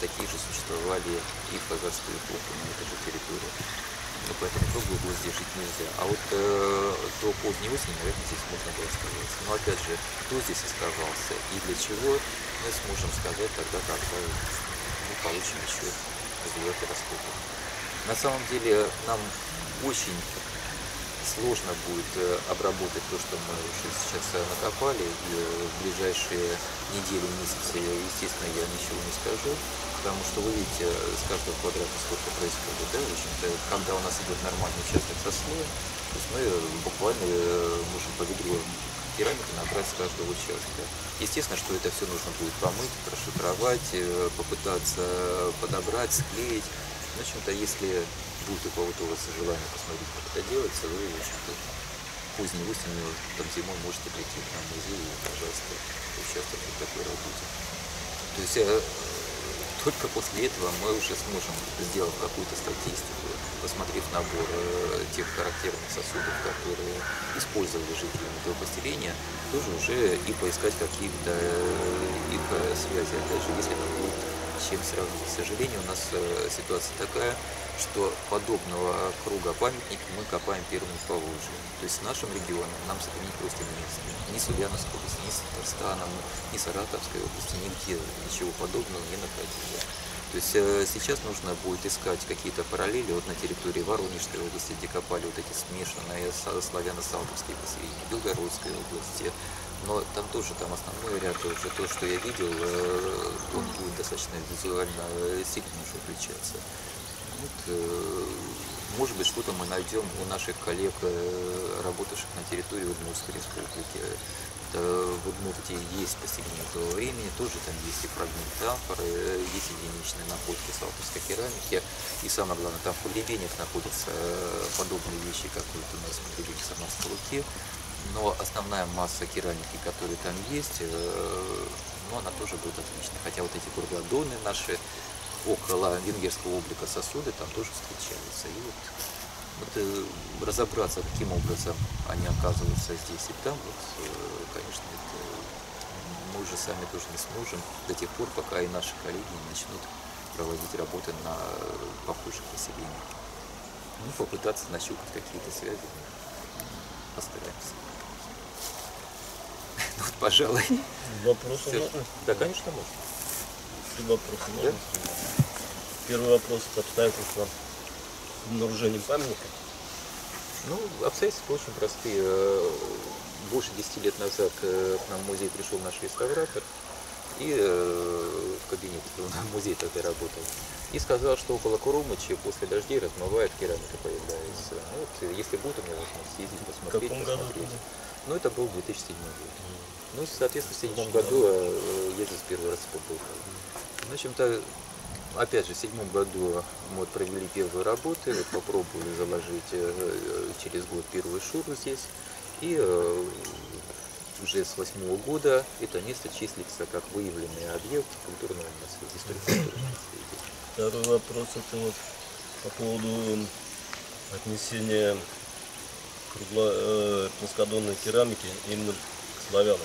такие же существовали и в хазарскую эпоху на этой же территории. Ну, поэтому круглый год здесь жить нельзя. А вот э, до поздней осени, наверное, здесь можно было оставаться. Но опять же, кто здесь оставался и для чего, мы сможем сказать тогда, когда мы получим еще результаты раскопок. На самом деле, нам очень сложно будет обработать то, что мы уже сейчас накопали, и в ближайшие недели, месяцы, естественно, я ничего не скажу, потому что вы видите с каждого квадрата сколько происходит, да, в общем-то, когда у нас идет нормальный участок со слоем, то есть мы буквально можем по ведру керамики набрать с каждого участка. Естественно, что это все нужно будет помыть, прошифровать, попытаться подобрать, склеить. В общем-то, если будет у кого-то у вас желание посмотреть, как это делается, вы, в общем-то, поздней осенью, там зимой можете прийти к нам в музей и, пожалуйста, участвовать в такой работе. То есть а, только после этого мы уже сможем, сделав какую-то статистику, посмотрев набор э, тех характерных сосудов, которые использовали жители этого поселения, тоже уже и поискать какие-то э, их связи, опять же, если там будет чем сравнить. К сожалению, у нас э, ситуация такая, что подобного круга памятников мы копаем первым в Поволжье. То есть с нашим регионом нам сравнить просто не с ни с Ульяновской области, ни с Татарстаном, ни с Саратовской области, нигде ничего подобного не находили. То есть э, сейчас нужно будет искать какие-то параллели вот на территории Воронежской области, где копали вот эти смешанные славяно-салтовские поселения, Белгородской области. Но там тоже там основной ряд, уже то, что я видел, э, он будет достаточно визуально сильно уже отличаться. Вот, может быть, что-то мы найдем у наших коллег, работавших на территории Удмуртской республики. В Удмуртии есть поселение того времени, тоже там есть и фрагменты амфоры, есть единичные находки салтовской керамики. И самое главное, там в погребениях находятся подобные вещи, как вот у нас в погребении Самарской Луки. Но основная масса керамики, которая там есть, ну, она тоже будет отлична. Хотя вот эти кургладоны наши, около венгерского облика сосуды там тоже встречаются. И вот, вот разобраться, каким образом они оказываются здесь и там, вот, конечно, это мы уже сами тоже не сможем до тех пор, пока и наши коллеги не начнут проводить работы на похожих поселениях. Ну, попытаться нащупать какие-то связи. Постараемся. Ну, вот, пожалуй. Вопросы можно? Да, конечно, можно. Три вопроса. Да? Первый вопрос – обстоятельства обнаружения памятника. Ну, обстоятельства очень простые. Больше десяти лет назад к нам в музей пришел наш реставратор, и в кабинет в музее тогда работал, и сказал, что около Курумыча после дождей размывает, керамика появляется. Вот, если будет у меня возможность съездить, посмотреть, посмотреть. Ну, это был две тысячи седьмой год. Ну, соответственно, в две тысячи седьмом году я здесь первый раз побывал. В общем-то, опять же, в седьмом году мы провели первые работы, попробовали заложить через год первую шуру здесь. И уже с восьмого года это место числится как выявленный объект культурного наследия. Второй вопрос – это вот по поводу отнесения плоскодонной керамики именно к славянам.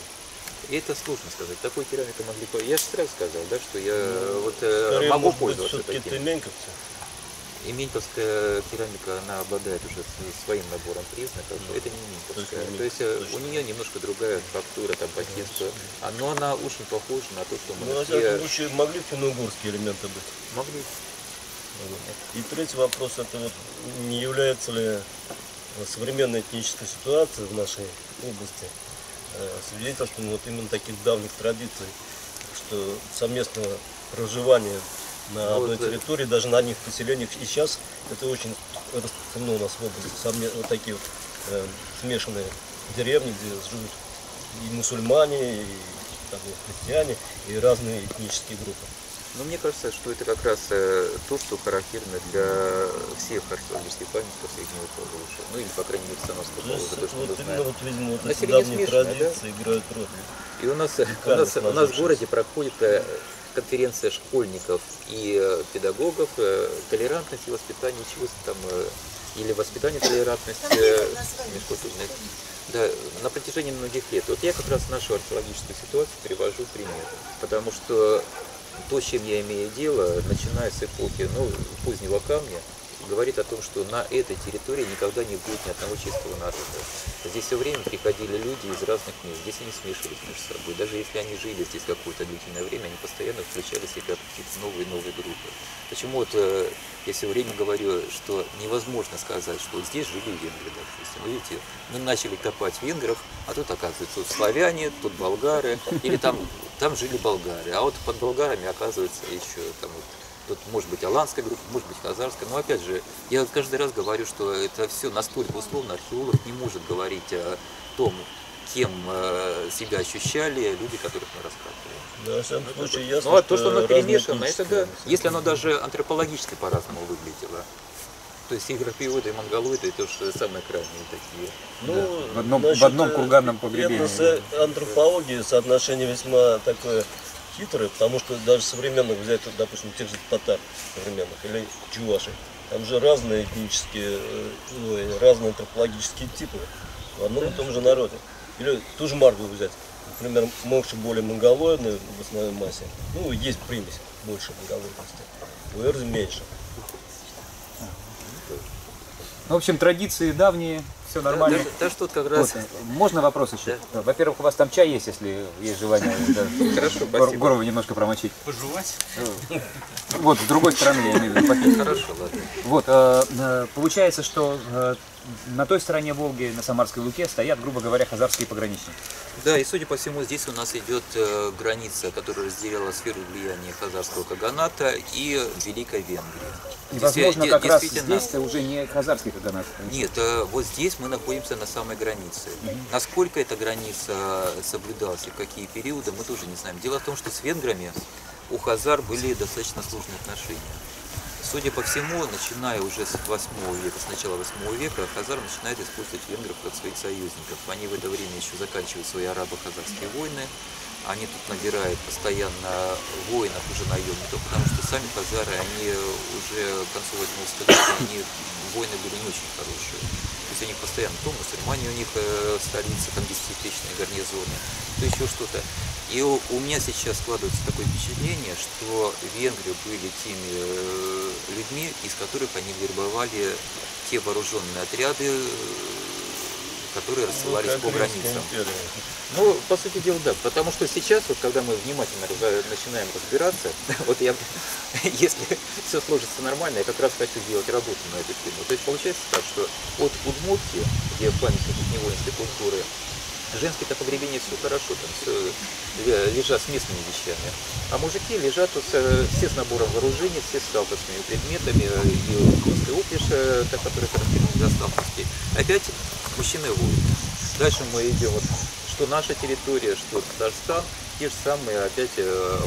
И это сложно сказать. Такой керамика могли появиться. Я же сразу сказал, да, что я ну, вот, скорее, могу пользоваться таким. Именьковцы? Именьковская керамика, она обладает уже своим набором признаков. Да. Это не именьковская. То есть, То есть у нее немножко другая фактура, там, патинство. Да. Но она очень похожа на то, что мы... Ну, нашли... а лучше могли финно-угорские элементы быть? Могли. И третий вопрос, это вот не является ли современная этническая ситуация в нашей области свидетельством вот именно таких давних традиций, что совместное проживание на одной вот, территории, даже на одних поселениях, и сейчас это очень распространено у нас в области, совмест... вот такие вот, э, смешанные деревни, где живут и мусульмане, и, и, и христиане, и разные этнические группы. Но мне кажется, что это как раз то, что характерно для всех археологических памятников Среднего Поволжья. Ну или, по крайней мере, Самарского Поволжья, то, что мы знаем. Вот, видимо, вот эти давние традиции играют роль. И у нас, у нас, у нас в городе проходит конференция школьников и педагогов толерантность и воспитание чувств, там, или воспитание толерантности межкультурной. Да, на протяжении многих лет. Вот я как раз нашу археологическую ситуацию привожу пример, потому что то, с чем я имею дело, начиная с эпохи ну, позднего камня, говорит о том, что на этой территории никогда не будет ни одного чистого народа. Здесь все время приходили люди из разных мест, здесь они смешивались между собой. Даже если они жили здесь какое-то длительное время, они постоянно включали в себя какие-то новые новые группы. Почему вот э, я все время говорю, что невозможно сказать, что вот здесь жили венгры, допустим. Вы видите, мы начали копать венгров, а тут оказывается, тут славяне, тут болгары, или там, там жили болгары, а вот под болгарами оказывается еще там вот. Тут может быть аланская группа, может быть хазарская, но опять же, я каждый раз говорю, что это все настолько условно, археолог не может говорить о том, кем себя ощущали люди, которых мы раскапываем. Да, во всяком случае, ясно, ну, а то, что оно перемешано, это да, если оно даже антропологически по-разному выглядело. То есть европеоиды и монголоиды это же самые крайние такие. Ну, да. в, одном, значит, в одном курганном погребении. С антропологией соотношение весьма такое... хитрые, потому что даже современных взять, допустим, тех же татар современных или чувашей, там же разные этнические, ну, разные антропологические типы в одном и том же народе. Или ту же маргу взять, например, мокши более монголоидные в основной массе, ну, есть примесь больше монголоидности, у эрзы меньше. Ну, в общем, традиции давние. Все нормально. Да, да, да, что как раз... вот, можно вопрос еще? Да. Во-первых, у вас там чай есть, если есть желание. Хорошо, спасибо. Горло немножко промочить. Пожевать? Вот, с другой стороны я имею в виду. Хорошо, ладно. Вот, получается, что на той стороне Волги, на Самарской Луке, стоят, грубо говоря, хазарские пограничники. Да, и судя по всему, здесь у нас идет граница, которая разделяла сферу влияния Хазарского Каганата и Великой Венгрии. И, здесь, возможно, как раз здесь уже не Хазарский Каганат. Нет, вот здесь мы находимся на самой границе. Mm-hmm. Насколько эта граница соблюдалась и в какие периоды, мы тоже не знаем. Дело в том, что с венграми у хазар были достаточно сложные отношения. Судя по всему, начиная уже с восьмого века, с начала восьмого века, хазар начинает использовать венгров как своих союзников. Они в это время еще заканчивают свои арабо-хазарские войны. Они тут набирают постоянно воинов, уже наемников, потому что сами хазары, они уже к концу восьмого столетия, они войны были не очень хорошие. То есть у них постоянно то мусульмане у них в столице, там десятитысячные гарнизоны, то еще что-то. И у, у меня сейчас складывается такое впечатление, что венгры были теми людьми, из которых они вербовали те вооруженные отряды, которые рассылались ну, по границам. Ну, по сути дела, да. Потому что сейчас, вот когда мы внимательно начинаем разбираться, вот я, если все сложится нормально, я как раз хочу делать работу на эту тему. То есть получается так, что от Удмуртии, где памятник воинской культуры, женские-то погребения все хорошо, там все лежат с местными вещами. А мужики лежат тут все с набором вооружений, все с сталкерскими предметами, и костный упряжь, который характерен для сталкерских. Опять мужчины воют. Дальше мы идем, вот, что наша территория, что Татарстан, те же самые опять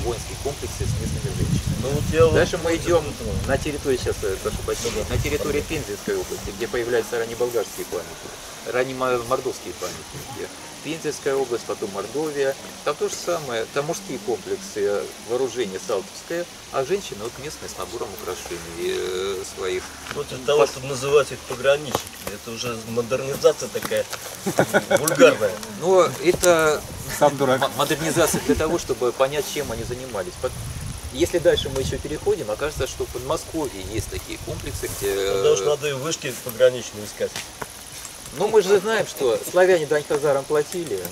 воинские комплексы с местными женщинами. Ну, вот дальше вот мы идем вот на территорию, сейчас прошу прощения, на территории Пензенской области, где появляются раннеболгарские памятники, раннемордовские памятники. Пензенская область, потом Мордовия. Там то же самое, там мужские комплексы вооружения салтовское, а женщины вот местные с набором украшений своих. Против того, чтобы называть их пограничниками, это уже модернизация такая вульгарная. Но это модернизация для того, чтобы понять, чем они занимались. Если дальше мы еще переходим, окажется, что в Подмосковье есть такие комплексы, где... Потому что надо и вышки пограничные искать. Ну мы же знаем, что славяне дань хазарам платили,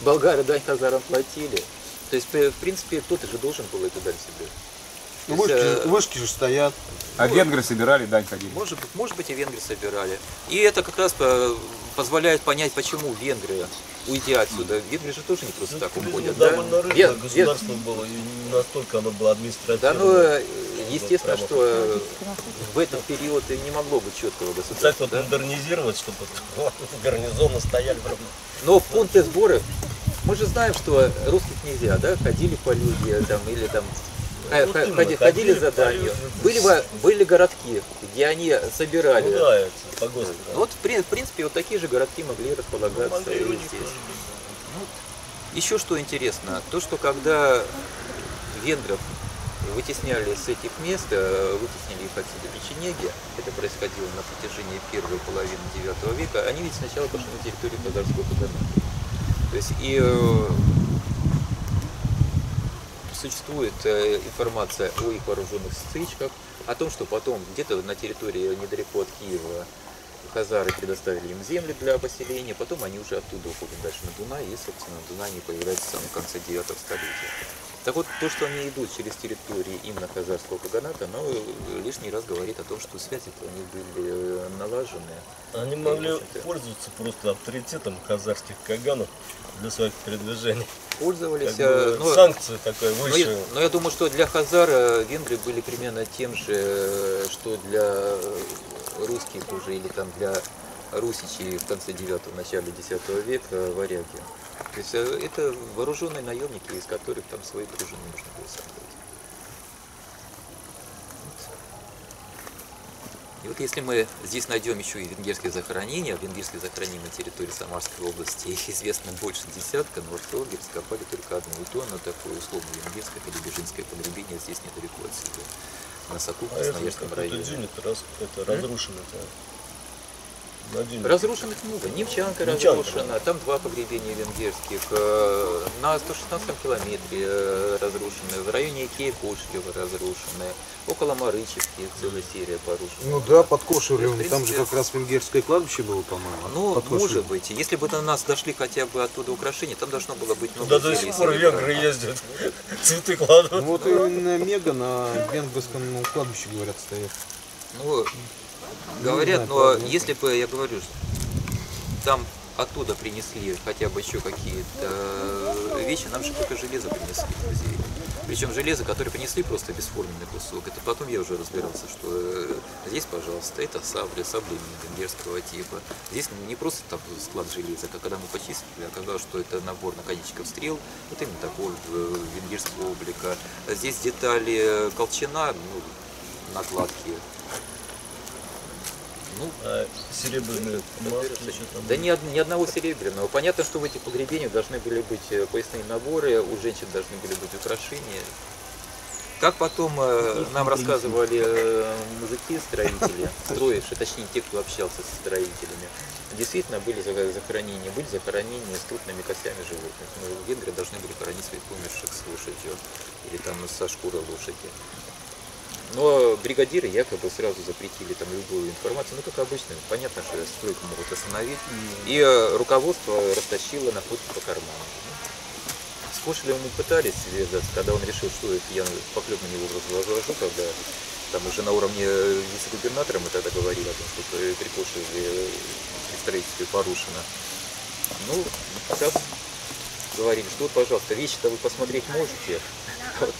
болгары дань хазарам платили. То есть, в принципе, кто-то же должен был эту дань себе. Ну, вышки, есть, вышки же стоят, а ну, венгры собирали, дань ходили. Может, может быть, и венгры собирали. И это как раз позволяет понять, почему венгры уйдя отсюда. Венгры же тоже не просто ну, так уходят. Да? Довольно рыхло Вен... государство Вен... было, и настолько оно было административно. Да, ну, естественно, прямо... что в этот период и не могло быть четкого государства. Так вот да? Модернизировать, чтобы гарнизоны стояли. Но пункты сбора Мы же знаем, что русских нельзя, да, ходили по людям, там, или там, ну, ходи, ходили, ходили за данью. Были, были городки, где они собирали. Ну, да, по ГОСТу, да. Вот, в принципе, вот такие же городки могли располагаться, ну, могли, и здесь. Ну, еще что интересно, то, что когда венгров вытесняли с этих мест, вытеснили их отсюда печенеги, это происходило на протяжении первой половины девятого века, они ведь сначала пошли на территорию Хазарского Каганата. То есть и э, существует э, информация о их вооруженных стычках, о том, что потом где-то на территории недалеко от Киева хазары предоставили им земли для поселения, потом они уже оттуда уходят дальше на Дунай, и, собственно, Дунай не появляется в самом конце девятого столетия. Так вот, то, что они идут через территории именно Хазарского Каганата, оно лишний раз говорит о том, что связи-то они были налажены. Они могли пользоваться просто авторитетом хазарских каганов для своих передвижений. Пользовались. Как бы, но, санкции такой выше. Но я, но я думаю, что для хазара венгры были примерно тем же, что для русских уже, или там для русичей в конце девятого, начале десятого века варяги. То есть это вооруженные наемники, из которых там свои дружины нужно было собрать. И вот если мы здесь найдем еще и венгерские захоронения, венгерские захоронения на территории Самарской области, их известно больше десятка, но археологи раскопали только одну, и то оно такое условно венгерское или бежинское погребение здесь недалеко отсюда, на Соку, в Красноярском районе. Это разрушено. Разрушенных много. Немчанка, Немчанка разрушена, да. Там два погребения венгерских, на сто шестнадцатом километре разрушены, в районе Икеи-Кошелева разрушены, около Марычевки целая серия порушена. Ну да, под Кошелевым, принципе... там же как раз венгерское кладбище было, по-моему. Ну, может быть, если бы до нас дошли хотя бы оттуда украшения, там должно было быть много. Да до сих пор венгры ездят, цветы кладут. Ну, вот именно мега на венгерском кладбище, говорят, стоят. Ну, говорят, но если бы, я говорю, что там оттуда принесли хотя бы еще какие-то вещи, нам же только железо принесли в музей. Причем железо, которое принесли, просто бесформенный кусок. Это потом я уже разбирался, что здесь, пожалуйста, это сабли, сабли венгерского типа. Здесь не просто там склад железа, а когда мы почистили, оказалось, что это набор наконечников стрел, вот именно такого венгерского облика. Здесь детали колчана, ну, накладки. Ну, а серебряные маски, да, ни, ни одного серебряного. Понятно, что в этих погребениях должны были быть поясные наборы, у женщин должны были быть украшения. Как потом э, нам рассказывали э, мужики-строители, строившие, точнее те, кто общался со строителями, действительно были захоронения, были захоронения с трупными костями животных. Но венгры должны были хоронить своих умерших с лошадью или там со шкурой лошади. Но бригадиры якобы сразу запретили там любую информацию, ну как обычно, понятно, что стройку могут остановить. Mm-hmm. И руководство растащило находки по карману. С Кошелевым мы пытались связаться, когда он решил, что это я поклеп на него возложу, когда там уже на уровне вице-губернатора мы тогда говорили о том, что при Кошелеве строительстве порушено. Ну, сейчас говорим, что вот, пожалуйста, вещи-то вы посмотреть можете,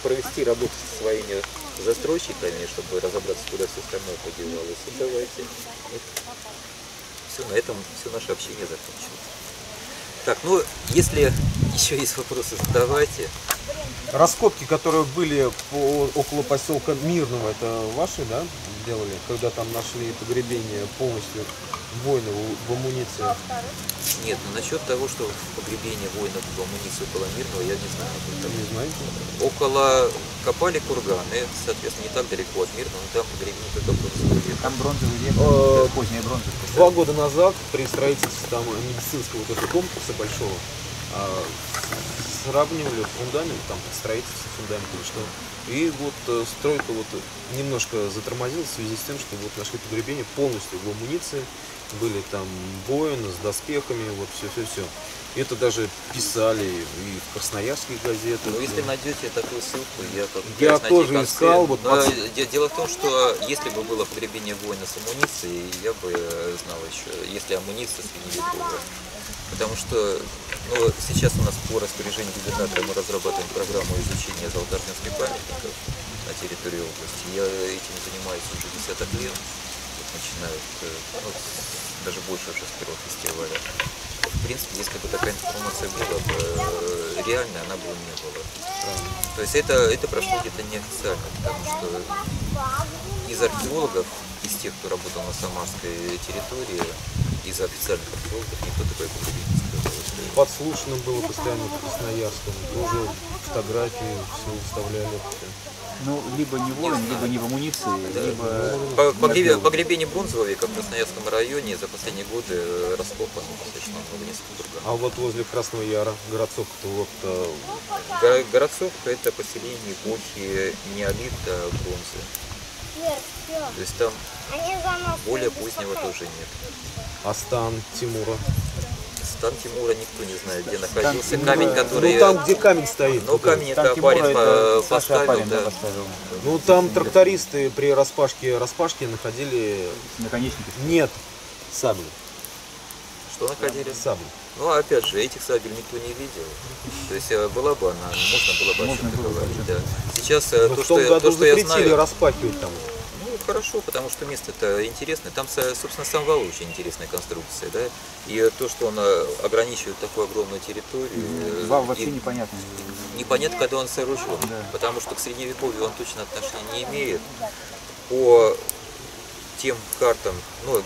провести работу со своими застройщиками, чтобы разобраться, куда все остальное подевалось. И давайте. Вот. Все, на этом все наше общение закончилось. Так, ну, если еще есть вопросы, задавайте. Раскопки, которые были по, около поселка Мирного, это ваши, да, делали? Когда там нашли погребение полностью воинов в амуниции? Нет, ну, насчет того, что погребение воинов в амуниции около Мирного, я не знаю. Не знаете? Около копали курганы, соответственно, не так далеко от Мирного, но там погребение только бронзовый век. Там бронзовый век, а, поздняя бронза. Два года назад при строительстве там медицинского вот этого комплекса большого а, сравнивали фундамент, там строительство фундамента или что. И вот стройка вот немножко затормозилась в связи с тем, что вот нашли погребение полностью в амуниции. Были там воины с доспехами, вот все-все-все. Это даже писали и в красноярских газетах. Ну, если найдете такую ссылку, я, как я тоже конце. искал. Вот под... Дело в том, что если бы было погребение воина с амуницией, я бы знал еще, если амуниция средневековая. Потому что ну, сейчас у нас по распоряжению губернатора мы разрабатываем программу изучения золотарнинских памятников на территории области. Я этим занимаюсь уже десяток лет. начинают, ну, даже больше уже с первого фестиваля. В принципе, если бы такая информация была бы реальная, она бы не была. То есть это, это прошло где-то неофициально, потому что из археологов, из тех, кто работал на самарской территории, из официальных археологов никто такой публикации не сказал. Подслушано было постоянно в Красноярском, тоже фотографии все вставляли. Ну, либо не воин, либо не в амуниции, да. Либо... Погреб... Погребение бронзового века в Красноярском районе за последние годы раскопано достаточно много, несколько других. А вот возле Красного Яра, Городцовка-то вот... Го... Городцовка — это поселение эпохи неолита бронзы. То есть там более позднего тоже нет. Астан Тимура. Стан Тимура никто не знает, где находился. Там, камень, который... Ну там, где камень стоит. Ну камень это Апарин по... поставил, Апарин, да. поставил. Ну там трактористы при распашке распашки находили... Наконечники? Нет, сабли. Что находили? Сабли. Ну опять же, этих сабель никто не видел. То есть была бы она, можно было бы о чем-то говорить. Да. Сейчас то, что я, то, что я знаю... распахивать там. Хорошо, потому что место-то интересное. Там, собственно, сам вал очень интересная конструкция, да. И то, что он ограничивает такую огромную территорию. Вал вообще непонятно. Непонятно, когда он сооружен. Да. Потому что к средневековью он точно отношения не имеет. По тем картам, ну,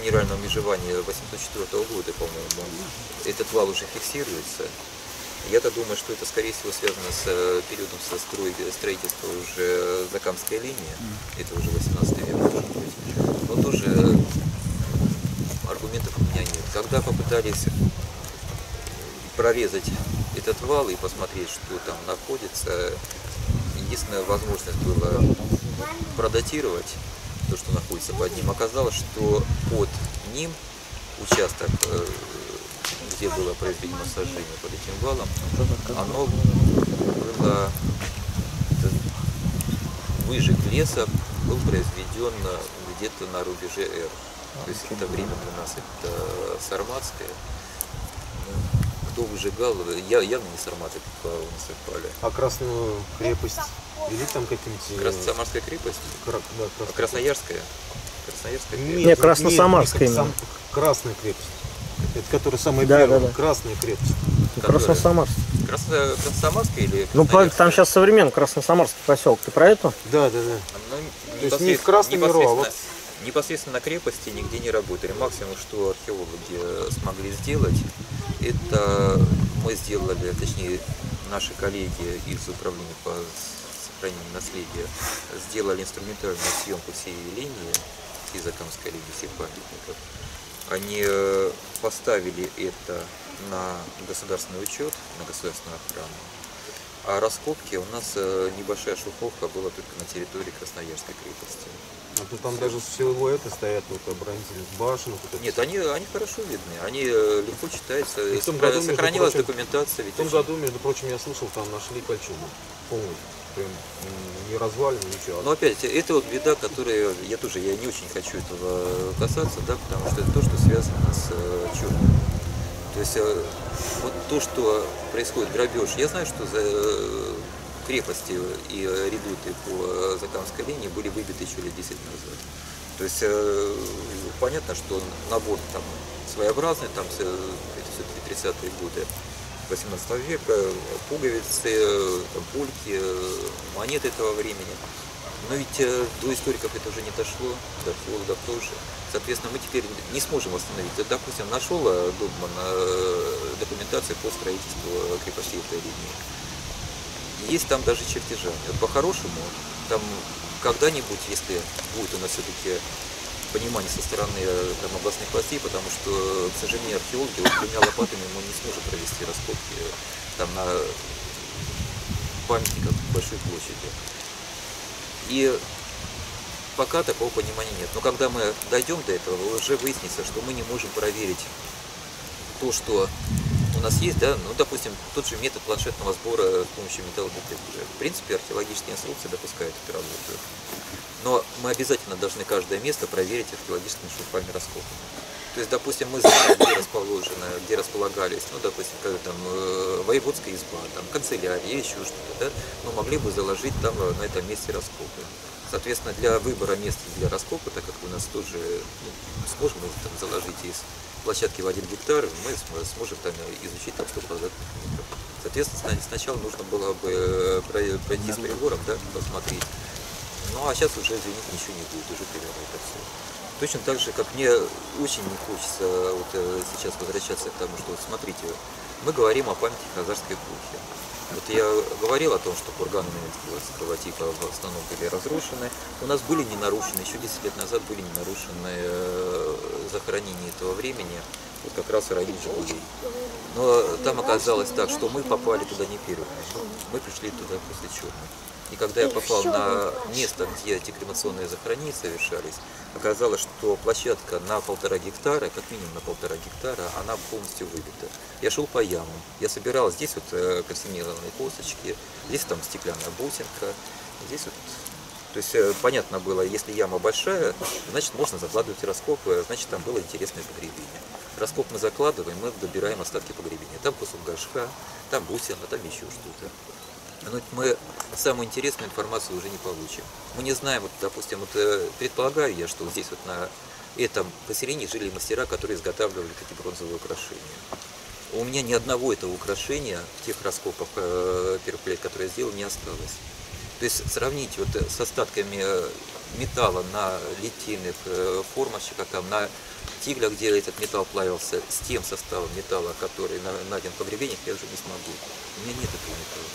генерального межевания восемьсот четвёртого года, по-моему, этот вал уже фиксируется. Я-то думаю, что это, скорее всего, связано с периодом со строительства уже Закамской линии, это уже восемнадцатый век, может быть. Но тоже аргументов у меня нет. Когда попытались прорезать этот вал и посмотреть, что там находится, единственная возможность была продатировать то, что находится под ним. Оказалось, что под ним участок, где было произведено сожжение под этим валом, оно было выжиг леса, был произведен где-то на рубеже Р. То есть это время для нас это сарматское. Кто выжигал, я явно не сарматы насыпали. А Красную крепость или там каким-то... Крас... Самарская крепость? Кра... Да, Красная... А Красноярская? Красноярская крепость? Нет, Красносамарская. Нет, Красная крепость. Это которая самая да, первая, да, да. Красная крепость. Красносамарск. Красно... Красносамарская или... Ну, там сейчас современный Красносамарский поселок. Ты про это? Да, да, да. То есть не в Красном Яру, а вот... Непосредственно на крепости нигде не работали. Максимум, что археологи смогли сделать, это мы сделали, точнее, наши коллеги из управления по сохранению наследия сделали инструментальную съемку всей линии, из Закамской линии, всех памятников. Они поставили это на государственный учет, на государственную охрану. А раскопки у нас небольшая шуховка была только на территории Красноярской крепости. А то там даже всего это стоят, вот оборонители башен. Вот Нет, они, они хорошо видны, они легко читаются. И в том году, сохранилась прочим, документация. Ведь в том очень... году, между прочим, я слышал, там нашли кольчугу полную. Прям не развалено ничего. Но опять, это вот беда, которая, я тоже я не очень хочу этого касаться, да, потому что это то, что связано с э, черным. То есть э, вот то, что происходит грабеж, я знаю, что за э, крепости и редуты по Закамской линии были выбиты еще лет десять назад. То есть э, понятно, что набор там своеобразный, там все, это все-таки тридцатые годы. восемнадцатого века, пуговицы, пульки, монеты этого времени. Но ведь до историков это уже не дошло, до археологов тоже. Соответственно, мы теперь не сможем восстановить. Допустим, нашел Дубман документацию по строительству крепостей этой линии. Есть там даже чертежи. По-хорошему, там когда-нибудь, если будет у нас все-таки понимание со стороны там, областных властей, потому что, к сожалению, археологи вот, двумя лопатами мы не сможем провести раскопки там, на памятниках большой площади. И пока такого понимания нет. Но когда мы дойдем до этого, уже выяснится, что мы не можем проверить то, что у нас есть, да, ну, допустим, тот же метод планшетного сбора с помощью металлодетектора. В принципе, археологические инструкции допускают эту работу. Но мы обязательно должны каждое место проверить археологическими шурфами раскопок. То есть, допустим, мы знаем, где расположено, где располагались, ну, допустим, как, там, э, воеводская изба, там, канцелярия, еще что-то, да, мы могли бы заложить там на этом месте раскопы. Соответственно, для выбора мест для раскопа, так как у нас тут же ну, сможем мы там заложить из площадки в один гектар, мы сможем там изучить там сто квадратных метров. Соответственно, сначала нужно было бы пройти с прибором, да, посмотреть. Ну а сейчас уже, извините, ничего не будет, уже примерно это все. Точно так же, как мне очень не хочется вот сейчас возвращаться к тому, что вот смотрите, мы говорим о памяти хазарской эпохи. Вот я говорил о том, что курганы мамедского типа в основном были разрушены. У нас были не нарушены, еще десять лет назад были не нарушены захоронения этого времени, вот как раз в районе Жигулей. Но там оказалось так, что мы попали туда не первыми, мы пришли туда после черных. И когда я попал на место, где эти кремационные захоронения совершались, оказалось, что площадка на полтора гектара, как минимум на полтора гектара, она полностью выбита. Я шел по ямам, я собирал здесь вот костенированные косточки, здесь там стеклянная бусинка, здесь вот... То есть понятно было, если яма большая, значит можно закладывать раскопы, значит там было интересное погребение. Раскоп мы закладываем, мы добираем остатки погребения. Там кусок горшка, там бусина, там еще что-то. Но мы самую интересную информацию уже не получим. Мы не знаем, вот, допустим, вот, предполагаю я, что здесь вот на этом поселении жили мастера, которые изготавливали такие бронзовые украшения. У меня ни одного этого украшения в тех раскопах э, первых лет, которые я сделал, не осталось. То есть сравнить вот с остатками металла на литейных э, формочках, там, на тиглях, где этот металл плавился, с тем составом металла, который найден в погребениях, я уже не смогу. У меня нет этого металла.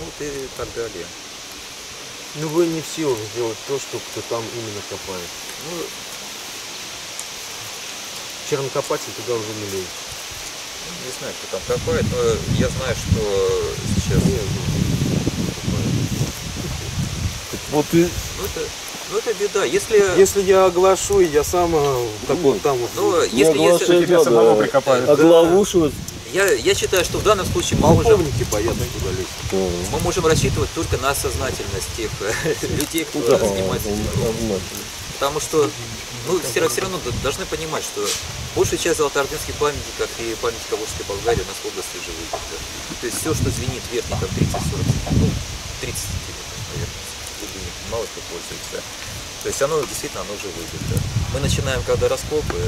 Ну и так далее. Ну вы не в силах сделать то, что кто там именно копает. Ну, чернокопатель туда уже не лезет. Не знаю, кто там копает, но я знаю, что сейчас я копаю. Вот и... ну, это, ну это беда. Если... если я оглашу, я сам такой там вот. Ну, если я оглашу, если... тебя самого прикопают. Оглавушивают. Я, я считаю, что в данном случае мы можем, мы можем рассчитывать только на сознательность тех людей, кто снимает эти. Потому что ну, все, все равно должны понимать, что большая часть золотоордынских памятников и памятников Волжской Болгарии у нас в области живут. Да? То есть все, что звенит вверх, там тридцать сорок, ну, тридцать сантиметров, наверное, мало кто пользуется. То есть оно действительно оно уже выйдет. Да? Мы начинаем, когда раскопы,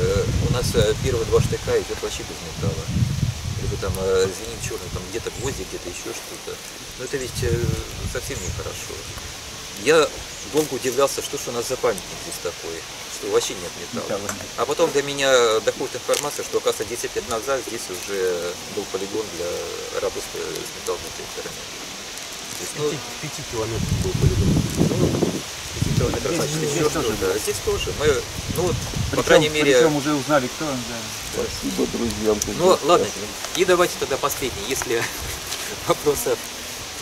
у нас первые два штыка идет вообще без металла. Либо там звенит черный, там где-то гвозди, где-то еще что-то. Но это ведь совсем нехорошо. Я долго удивлялся, что же у нас за памятник здесь такой, что вообще нет металла. А потом до меня доходит информация, что, оказывается, десять лет назад здесь уже был полигон для работы с металлом на территории. пять километров был полигон. Здесь, значит, здесь, здесь, тоже, да. Да. Здесь тоже. Мы, ну вот, причем, по крайней мере... Причем уже узнали, кто он, да. Спасибо, друзьям. Ну, ладно. И давайте тогда последний. Если вопросов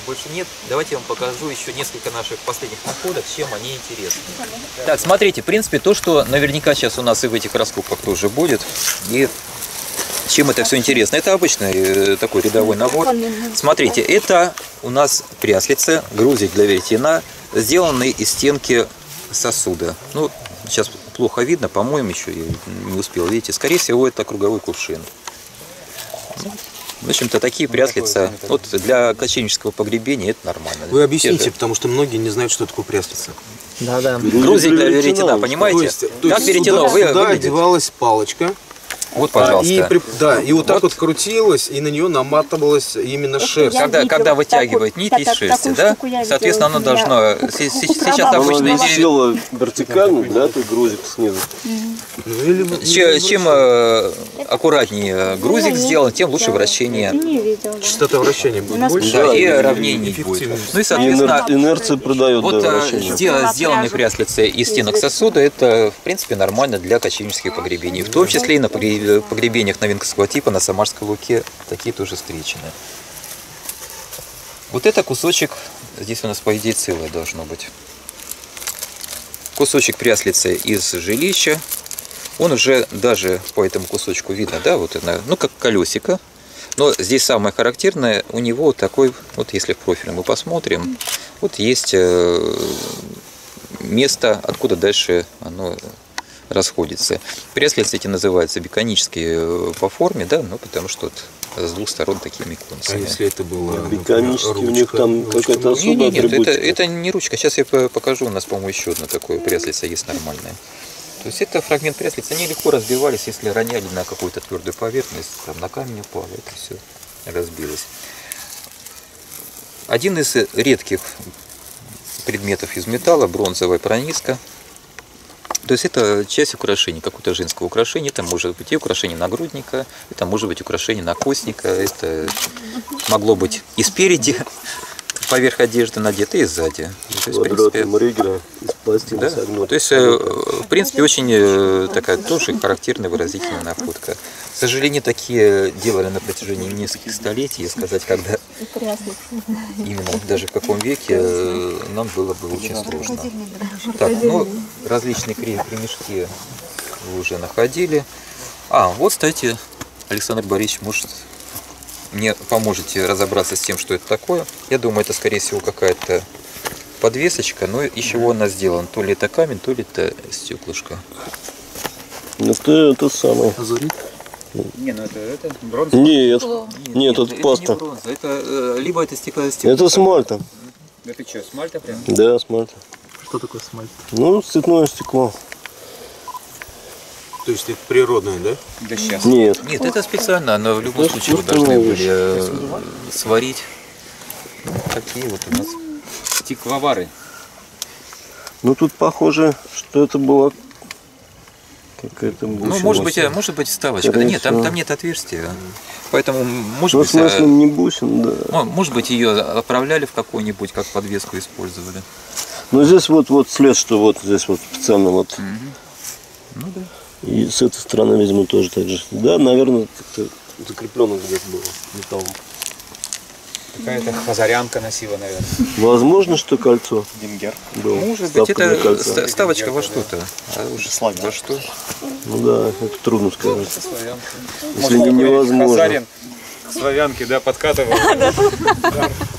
больше нет, давайте я вам покажу еще несколько наших последних находок, чем они интересны. Так, смотрите, в принципе, то, что наверняка сейчас у нас и в этих раскопках тоже будет. И чем это все интересно? Это обычный такой рядовой набор. Смотрите, это у нас пряслица, грузик для веретена, сделанные из стенки сосуда. Ну, сейчас плохо видно, по-моему, еще я не успел. Видите, скорее всего, это круговой кувшин. В общем-то, такие пряслица. Вот для кочевнического погребения это нормально. Вы объясните, потому что многие не знают, что такое пряслица. Да, да. Грузик для веретена, понимаете? То есть, то есть как веретено сюда, сюда одевалась палочка. Вот, пожалуйста. И, при... да, и вот так вот, вот крутилось, и на нее наматывалась именно это шерсть. Когда, видел, когда вытягивает такой, нить из так, шерсти, да, соответственно, оно должно... Кук, сейчас обычно... Оно висело вертикально, да, ты грузик снизу. Чем, чем аккуратнее грузик сделан, тем лучше вращение. Частота вращения будет больше. Да, и ровнее нить будет. Ну и, соответственно... инерция продает вращение. Сделанные пряслицы из стенок сосуда, это, в принципе, нормально для кочевнических погребений. В том числе и на при в погребениях новинковского типа на Самарской Луке такие тоже встречены. Вот это кусочек, здесь у нас по идее целое должно быть. Кусочек пряслицы из жилища. Он уже даже по этому кусочку видно, да, вот это, ну как колесико. Но здесь самое характерное, у него такой, вот если в профиль мы посмотрим, вот есть место, откуда дальше оно расходятся. Пресляцы эти называются беконические по форме, да, ну, потому что вот с двух сторон такими конусами. А если это было беконические, у них там какая-то особая не, не, нет, это, это не ручка. Сейчас я покажу, у нас, по-моему, еще одна такое пресляца есть нормальная. То есть это фрагмент пресляца. Они легко разбивались, если роняли на какую-то твердую поверхность, там на камень упало, это все разбилось. Один из редких предметов из металла — бронзовая прониска. То есть это часть украшений, какое-то женское украшение. Это может быть и украшение нагрудника, это может быть украшение накосника, это могло быть и спереди поверх одежды надето, и сзади. То есть, в принципе, ригера, да, то есть, в принципе, очень такая тоже характерная выразительная находка. К сожалению, такие делали на протяжении нескольких столетий, и сказать, когда именно даже в каком веке, нам было бы очень сложно. Так, ну, различные кремешки вы уже находили. А, вот, кстати, Александр Борисович, может, мне поможете разобраться с тем, что это такое. Я думаю, это, скорее всего, какая-то подвесочка, но из чего она сделана? То ли это камень, то ли это стеклышко. Это, это самое. Азурит? Не, ну это, это бронза. Нет, нет, нет, это, это паста. Не бронза, это, либо это стекло, стекло. Это смальта. Это что, смальта прям? Да, смальта. Что такое смальта? Ну, цветное стекло. То есть это природное, да? Да сейчас. Нет. Нет, это специально, но в любом случае должны были сварить. Такие вот у нас стекловары. Ну тут похоже, что это было какая-то. Ну может быть, может быть вставочка. Да нет, там, там нет отверстия. Поэтому может быть. Не бусин, да. Может быть ее отправляли в какую-нибудь, как подвеску использовали. Ну здесь вот вот след, что вот здесь вот специально вот. Ну да. И с этой стороны, видимо, тоже так же. Да, наверное, как-то закреплено где-то было металлом. Какая-то хазарянка носила, наверное. Возможно, что кольцо. Дингер. Было. Может быть, это кольцо. Ставочка во что-то. А уже славянка. Во что? Ну да, это трудно сказать. Если не невозможно. Хазарин к славянке, да, подкатывал.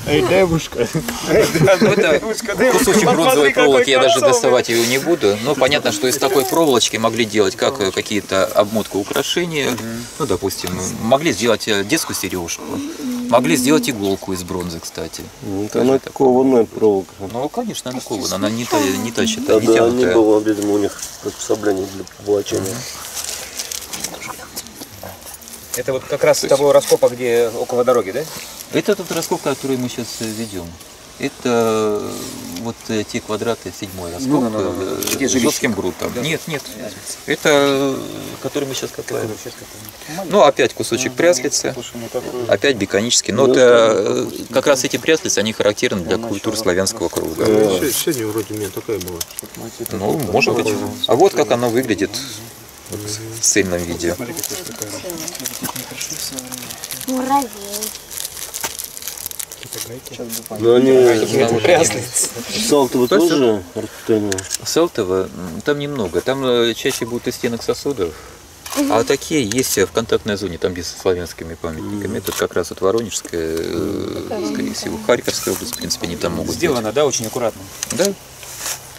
Эй, девушка. Кусочек бронзовой проволоки я даже доставать ее не буду. Но понятно, что из такой проволочки могли делать как какие-то обмотки украшения. Ну, допустим, могли сделать детскую сережку. Могли сделать иголку из бронзы, кстати. Она кованая проволока. Ну, конечно, она кованая. Она не тащит, не тянутая. Не было, видимо, у них приспособление для облачения. Это вот как раз с того раскопа, где около дороги, да? Это тот раскоп, который мы сейчас ведем. Это вот те квадраты, седьмой раскоп, ну, ну, ну, с жестким брутом. Да. Нет, нет. Это, который мы сейчас копаем. Ну, опять кусочек пряслицы, опять беконический. Но это как раз эти пряслицы, они характерны для культур славянского круга. Сегодня вроде у меня такая была. Ну, может быть. А вот как оно выглядит. Вот в цельном виде. Муравей. Да они... Салтово тоже артельное? Салтово там немного. Там чаще будут из стенок сосудов. А такие есть в контактной зоне, там без славянскими памятниками. Это как раз вот Воронежская, скорее всего, Харьковская область, в принципе, они там могут быть. Сделано, да, очень аккуратно? Да.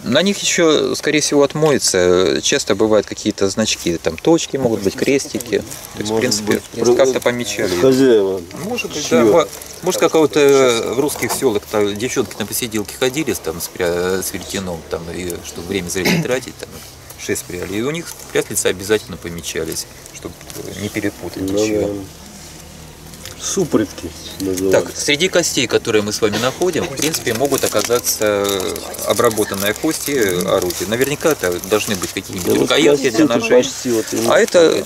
На них еще, скорее всего, отмоется. Часто бывают какие-то значки, там точки могут быть, крестики. То есть, в принципе, как-то помечали. Хозяева. Может быть, да. Может, какого-то в русских селах там, девчонки на посиделке ходили там, с, пря... с веретеном, там, и, чтобы время зря не тратить, там, шесть пряли. И у них пряслица обязательно помечались, чтобы не перепутать ничего. Супритки. Так, среди костей, которые мы с вами находим, в принципе, могут оказаться обработанные кости орудия. Наверняка это должны быть какие-нибудь рукоятки для ножей. А это,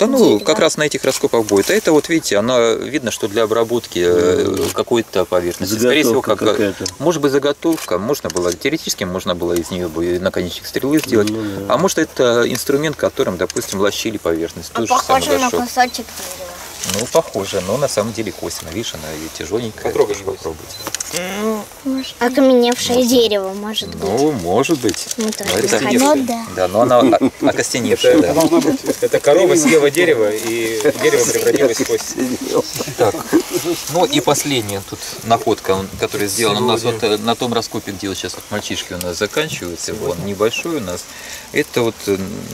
да ну, как раз на этих раскопах будет. А это вот, видите, она видно, что для обработки какой-то поверхности. Скорее всего, как, может быть, заготовка. Можно было, теоретически, можно было из нее наконечник стрелы сделать. А может, это инструмент, которым, допустим, лощили поверхность. А похоже на кусочек дерева. Ну, похоже, но на самом деле косина. Видишь, она тяжеленькая. Потрогай, попробуйте. Окаменевшее дерево, может быть. Ну, может быть. Да, но она окостеневшая. Это корова съела дерево, и дерево превратилось в кость. Так, ну и последняя тут находка, которая сделана у нас вот на том раскопе, где вот сейчас мальчишки у нас заканчиваются, он небольшой у нас. Это вот,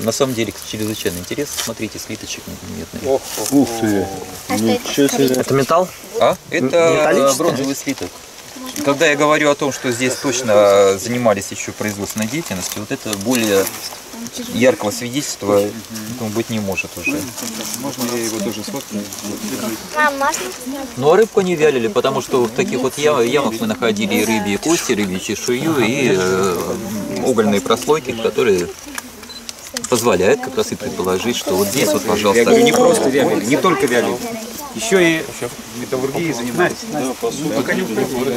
на самом деле, чрезвычайно интересно. Смотрите, слиточек нет. Ух ты! Это металл? А? Это бронзовый слиток. Когда я говорю о том, что здесь точно занимались еще производственной деятельностью, вот это более яркого свидетельства быть не может уже. Можно я его тоже сфоткаю? Ну а рыбку не вялили, потому что в таких вот ямах мы находили рыбьи кости, рыбью чешую и э, угольные прослойки, которые позволяют как раз и предположить, что вот здесь вот, пожалуйста. Я говорю, не просто вялили, не только вялили. Еще и металлургией занимались. Пока не упрямлю.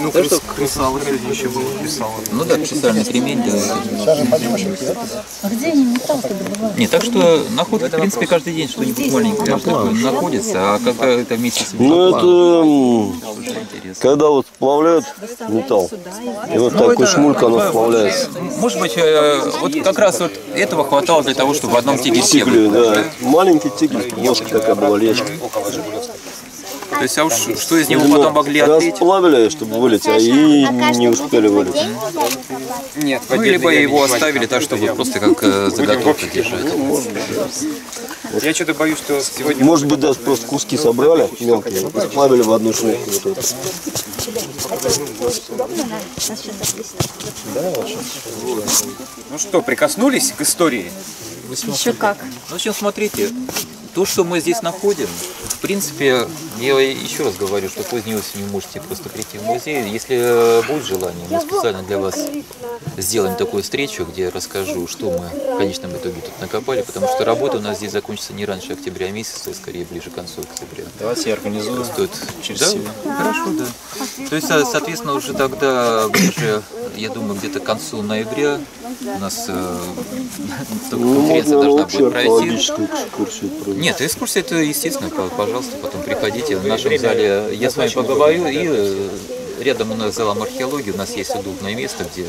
Ну, да, что крысало еще было, писало. Ну да, специальный ремень делали. А где они металл-то добывают? Не, так что находка, в принципе, каждый день что-нибудь маленькое находится, а какая-то месяц... Ну, это когда вот сплавляют металл, и вот такой шмулька она сплавляется. Может быть, вот как раз вот этого хватало для того, чтобы в одном тигле сели. Да, маленький тигль, ножка такая была, лечка. То есть, а уж что из него потом могли отлить? Расплавили, чтобы вылететь, а и не успели вылететь. Нет, ну, либо его оставили так, чтобы просто как заготовка держать. Я что-то боюсь, что сегодня... Может быть, даже просто куски собрали мелкие, расплавили в одну шнурку. Ну что, прикоснулись к истории? Еще как. Ну, сейчас смотрите. То, что мы здесь находим, в принципе, я еще раз говорю, что поздней осенью можете просто прийти в музей. Если будет желание, мы специально для вас сделаем такую встречу, где я расскажу, что мы в конечном итоге тут накопали, потому что работа у нас здесь закончится не раньше октября месяца, а скорее ближе к концу октября. Давайте я организую. Стоит... Через да? Себя. Хорошо, да. То есть, соответственно, уже тогда, уже, я думаю, где-то к концу ноября у нас э, конференция должна будет пройти. Нет, экскурсия это естественно, пожалуйста, потом приходите в нашем зале, я с вами поговорю, и рядом у нас залом археологии, у нас есть удобное место, где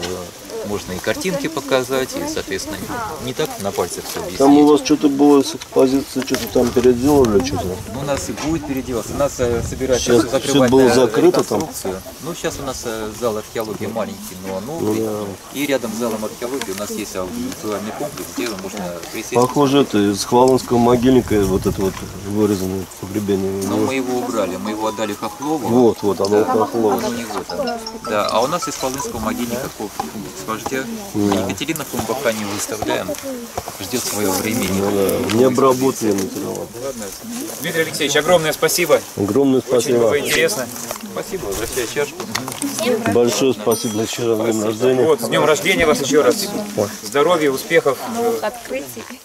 можно и картинки показать, и, соответственно, не так на пальцах все объяснить. Там у вас что-то было с экспозицией, что-то там переделали, что-то? У нас и будет переделаться, у нас собирается все закрывать. Все было закрыто там? Ну, сейчас у нас зал археологии маленький, но новый, да. И рядом с залом археологии у нас есть аудиовизуальный комплекс, где можно присесть. Похоже, это из Хвалынского могильника, вот это вот вырезанное погребение. Но мы его убрали, мы его отдали Хохлову. Вот, вот, оно да. Хохлова. Да, а у нас из Хвалынского могильника вождя. Да. Екатерина Кумбака не выставляем. Ждет своего времени. Да, не обработали материал. Дмитрий Алексеевич, огромное спасибо. Огромное спасибо. Очень было интересно. Спасибо, возвращаю чашку. Большое спасибо за вчера днем рождения. Вот, с днем рождения вас еще раз. Здоровья, успехов. Новых открытий.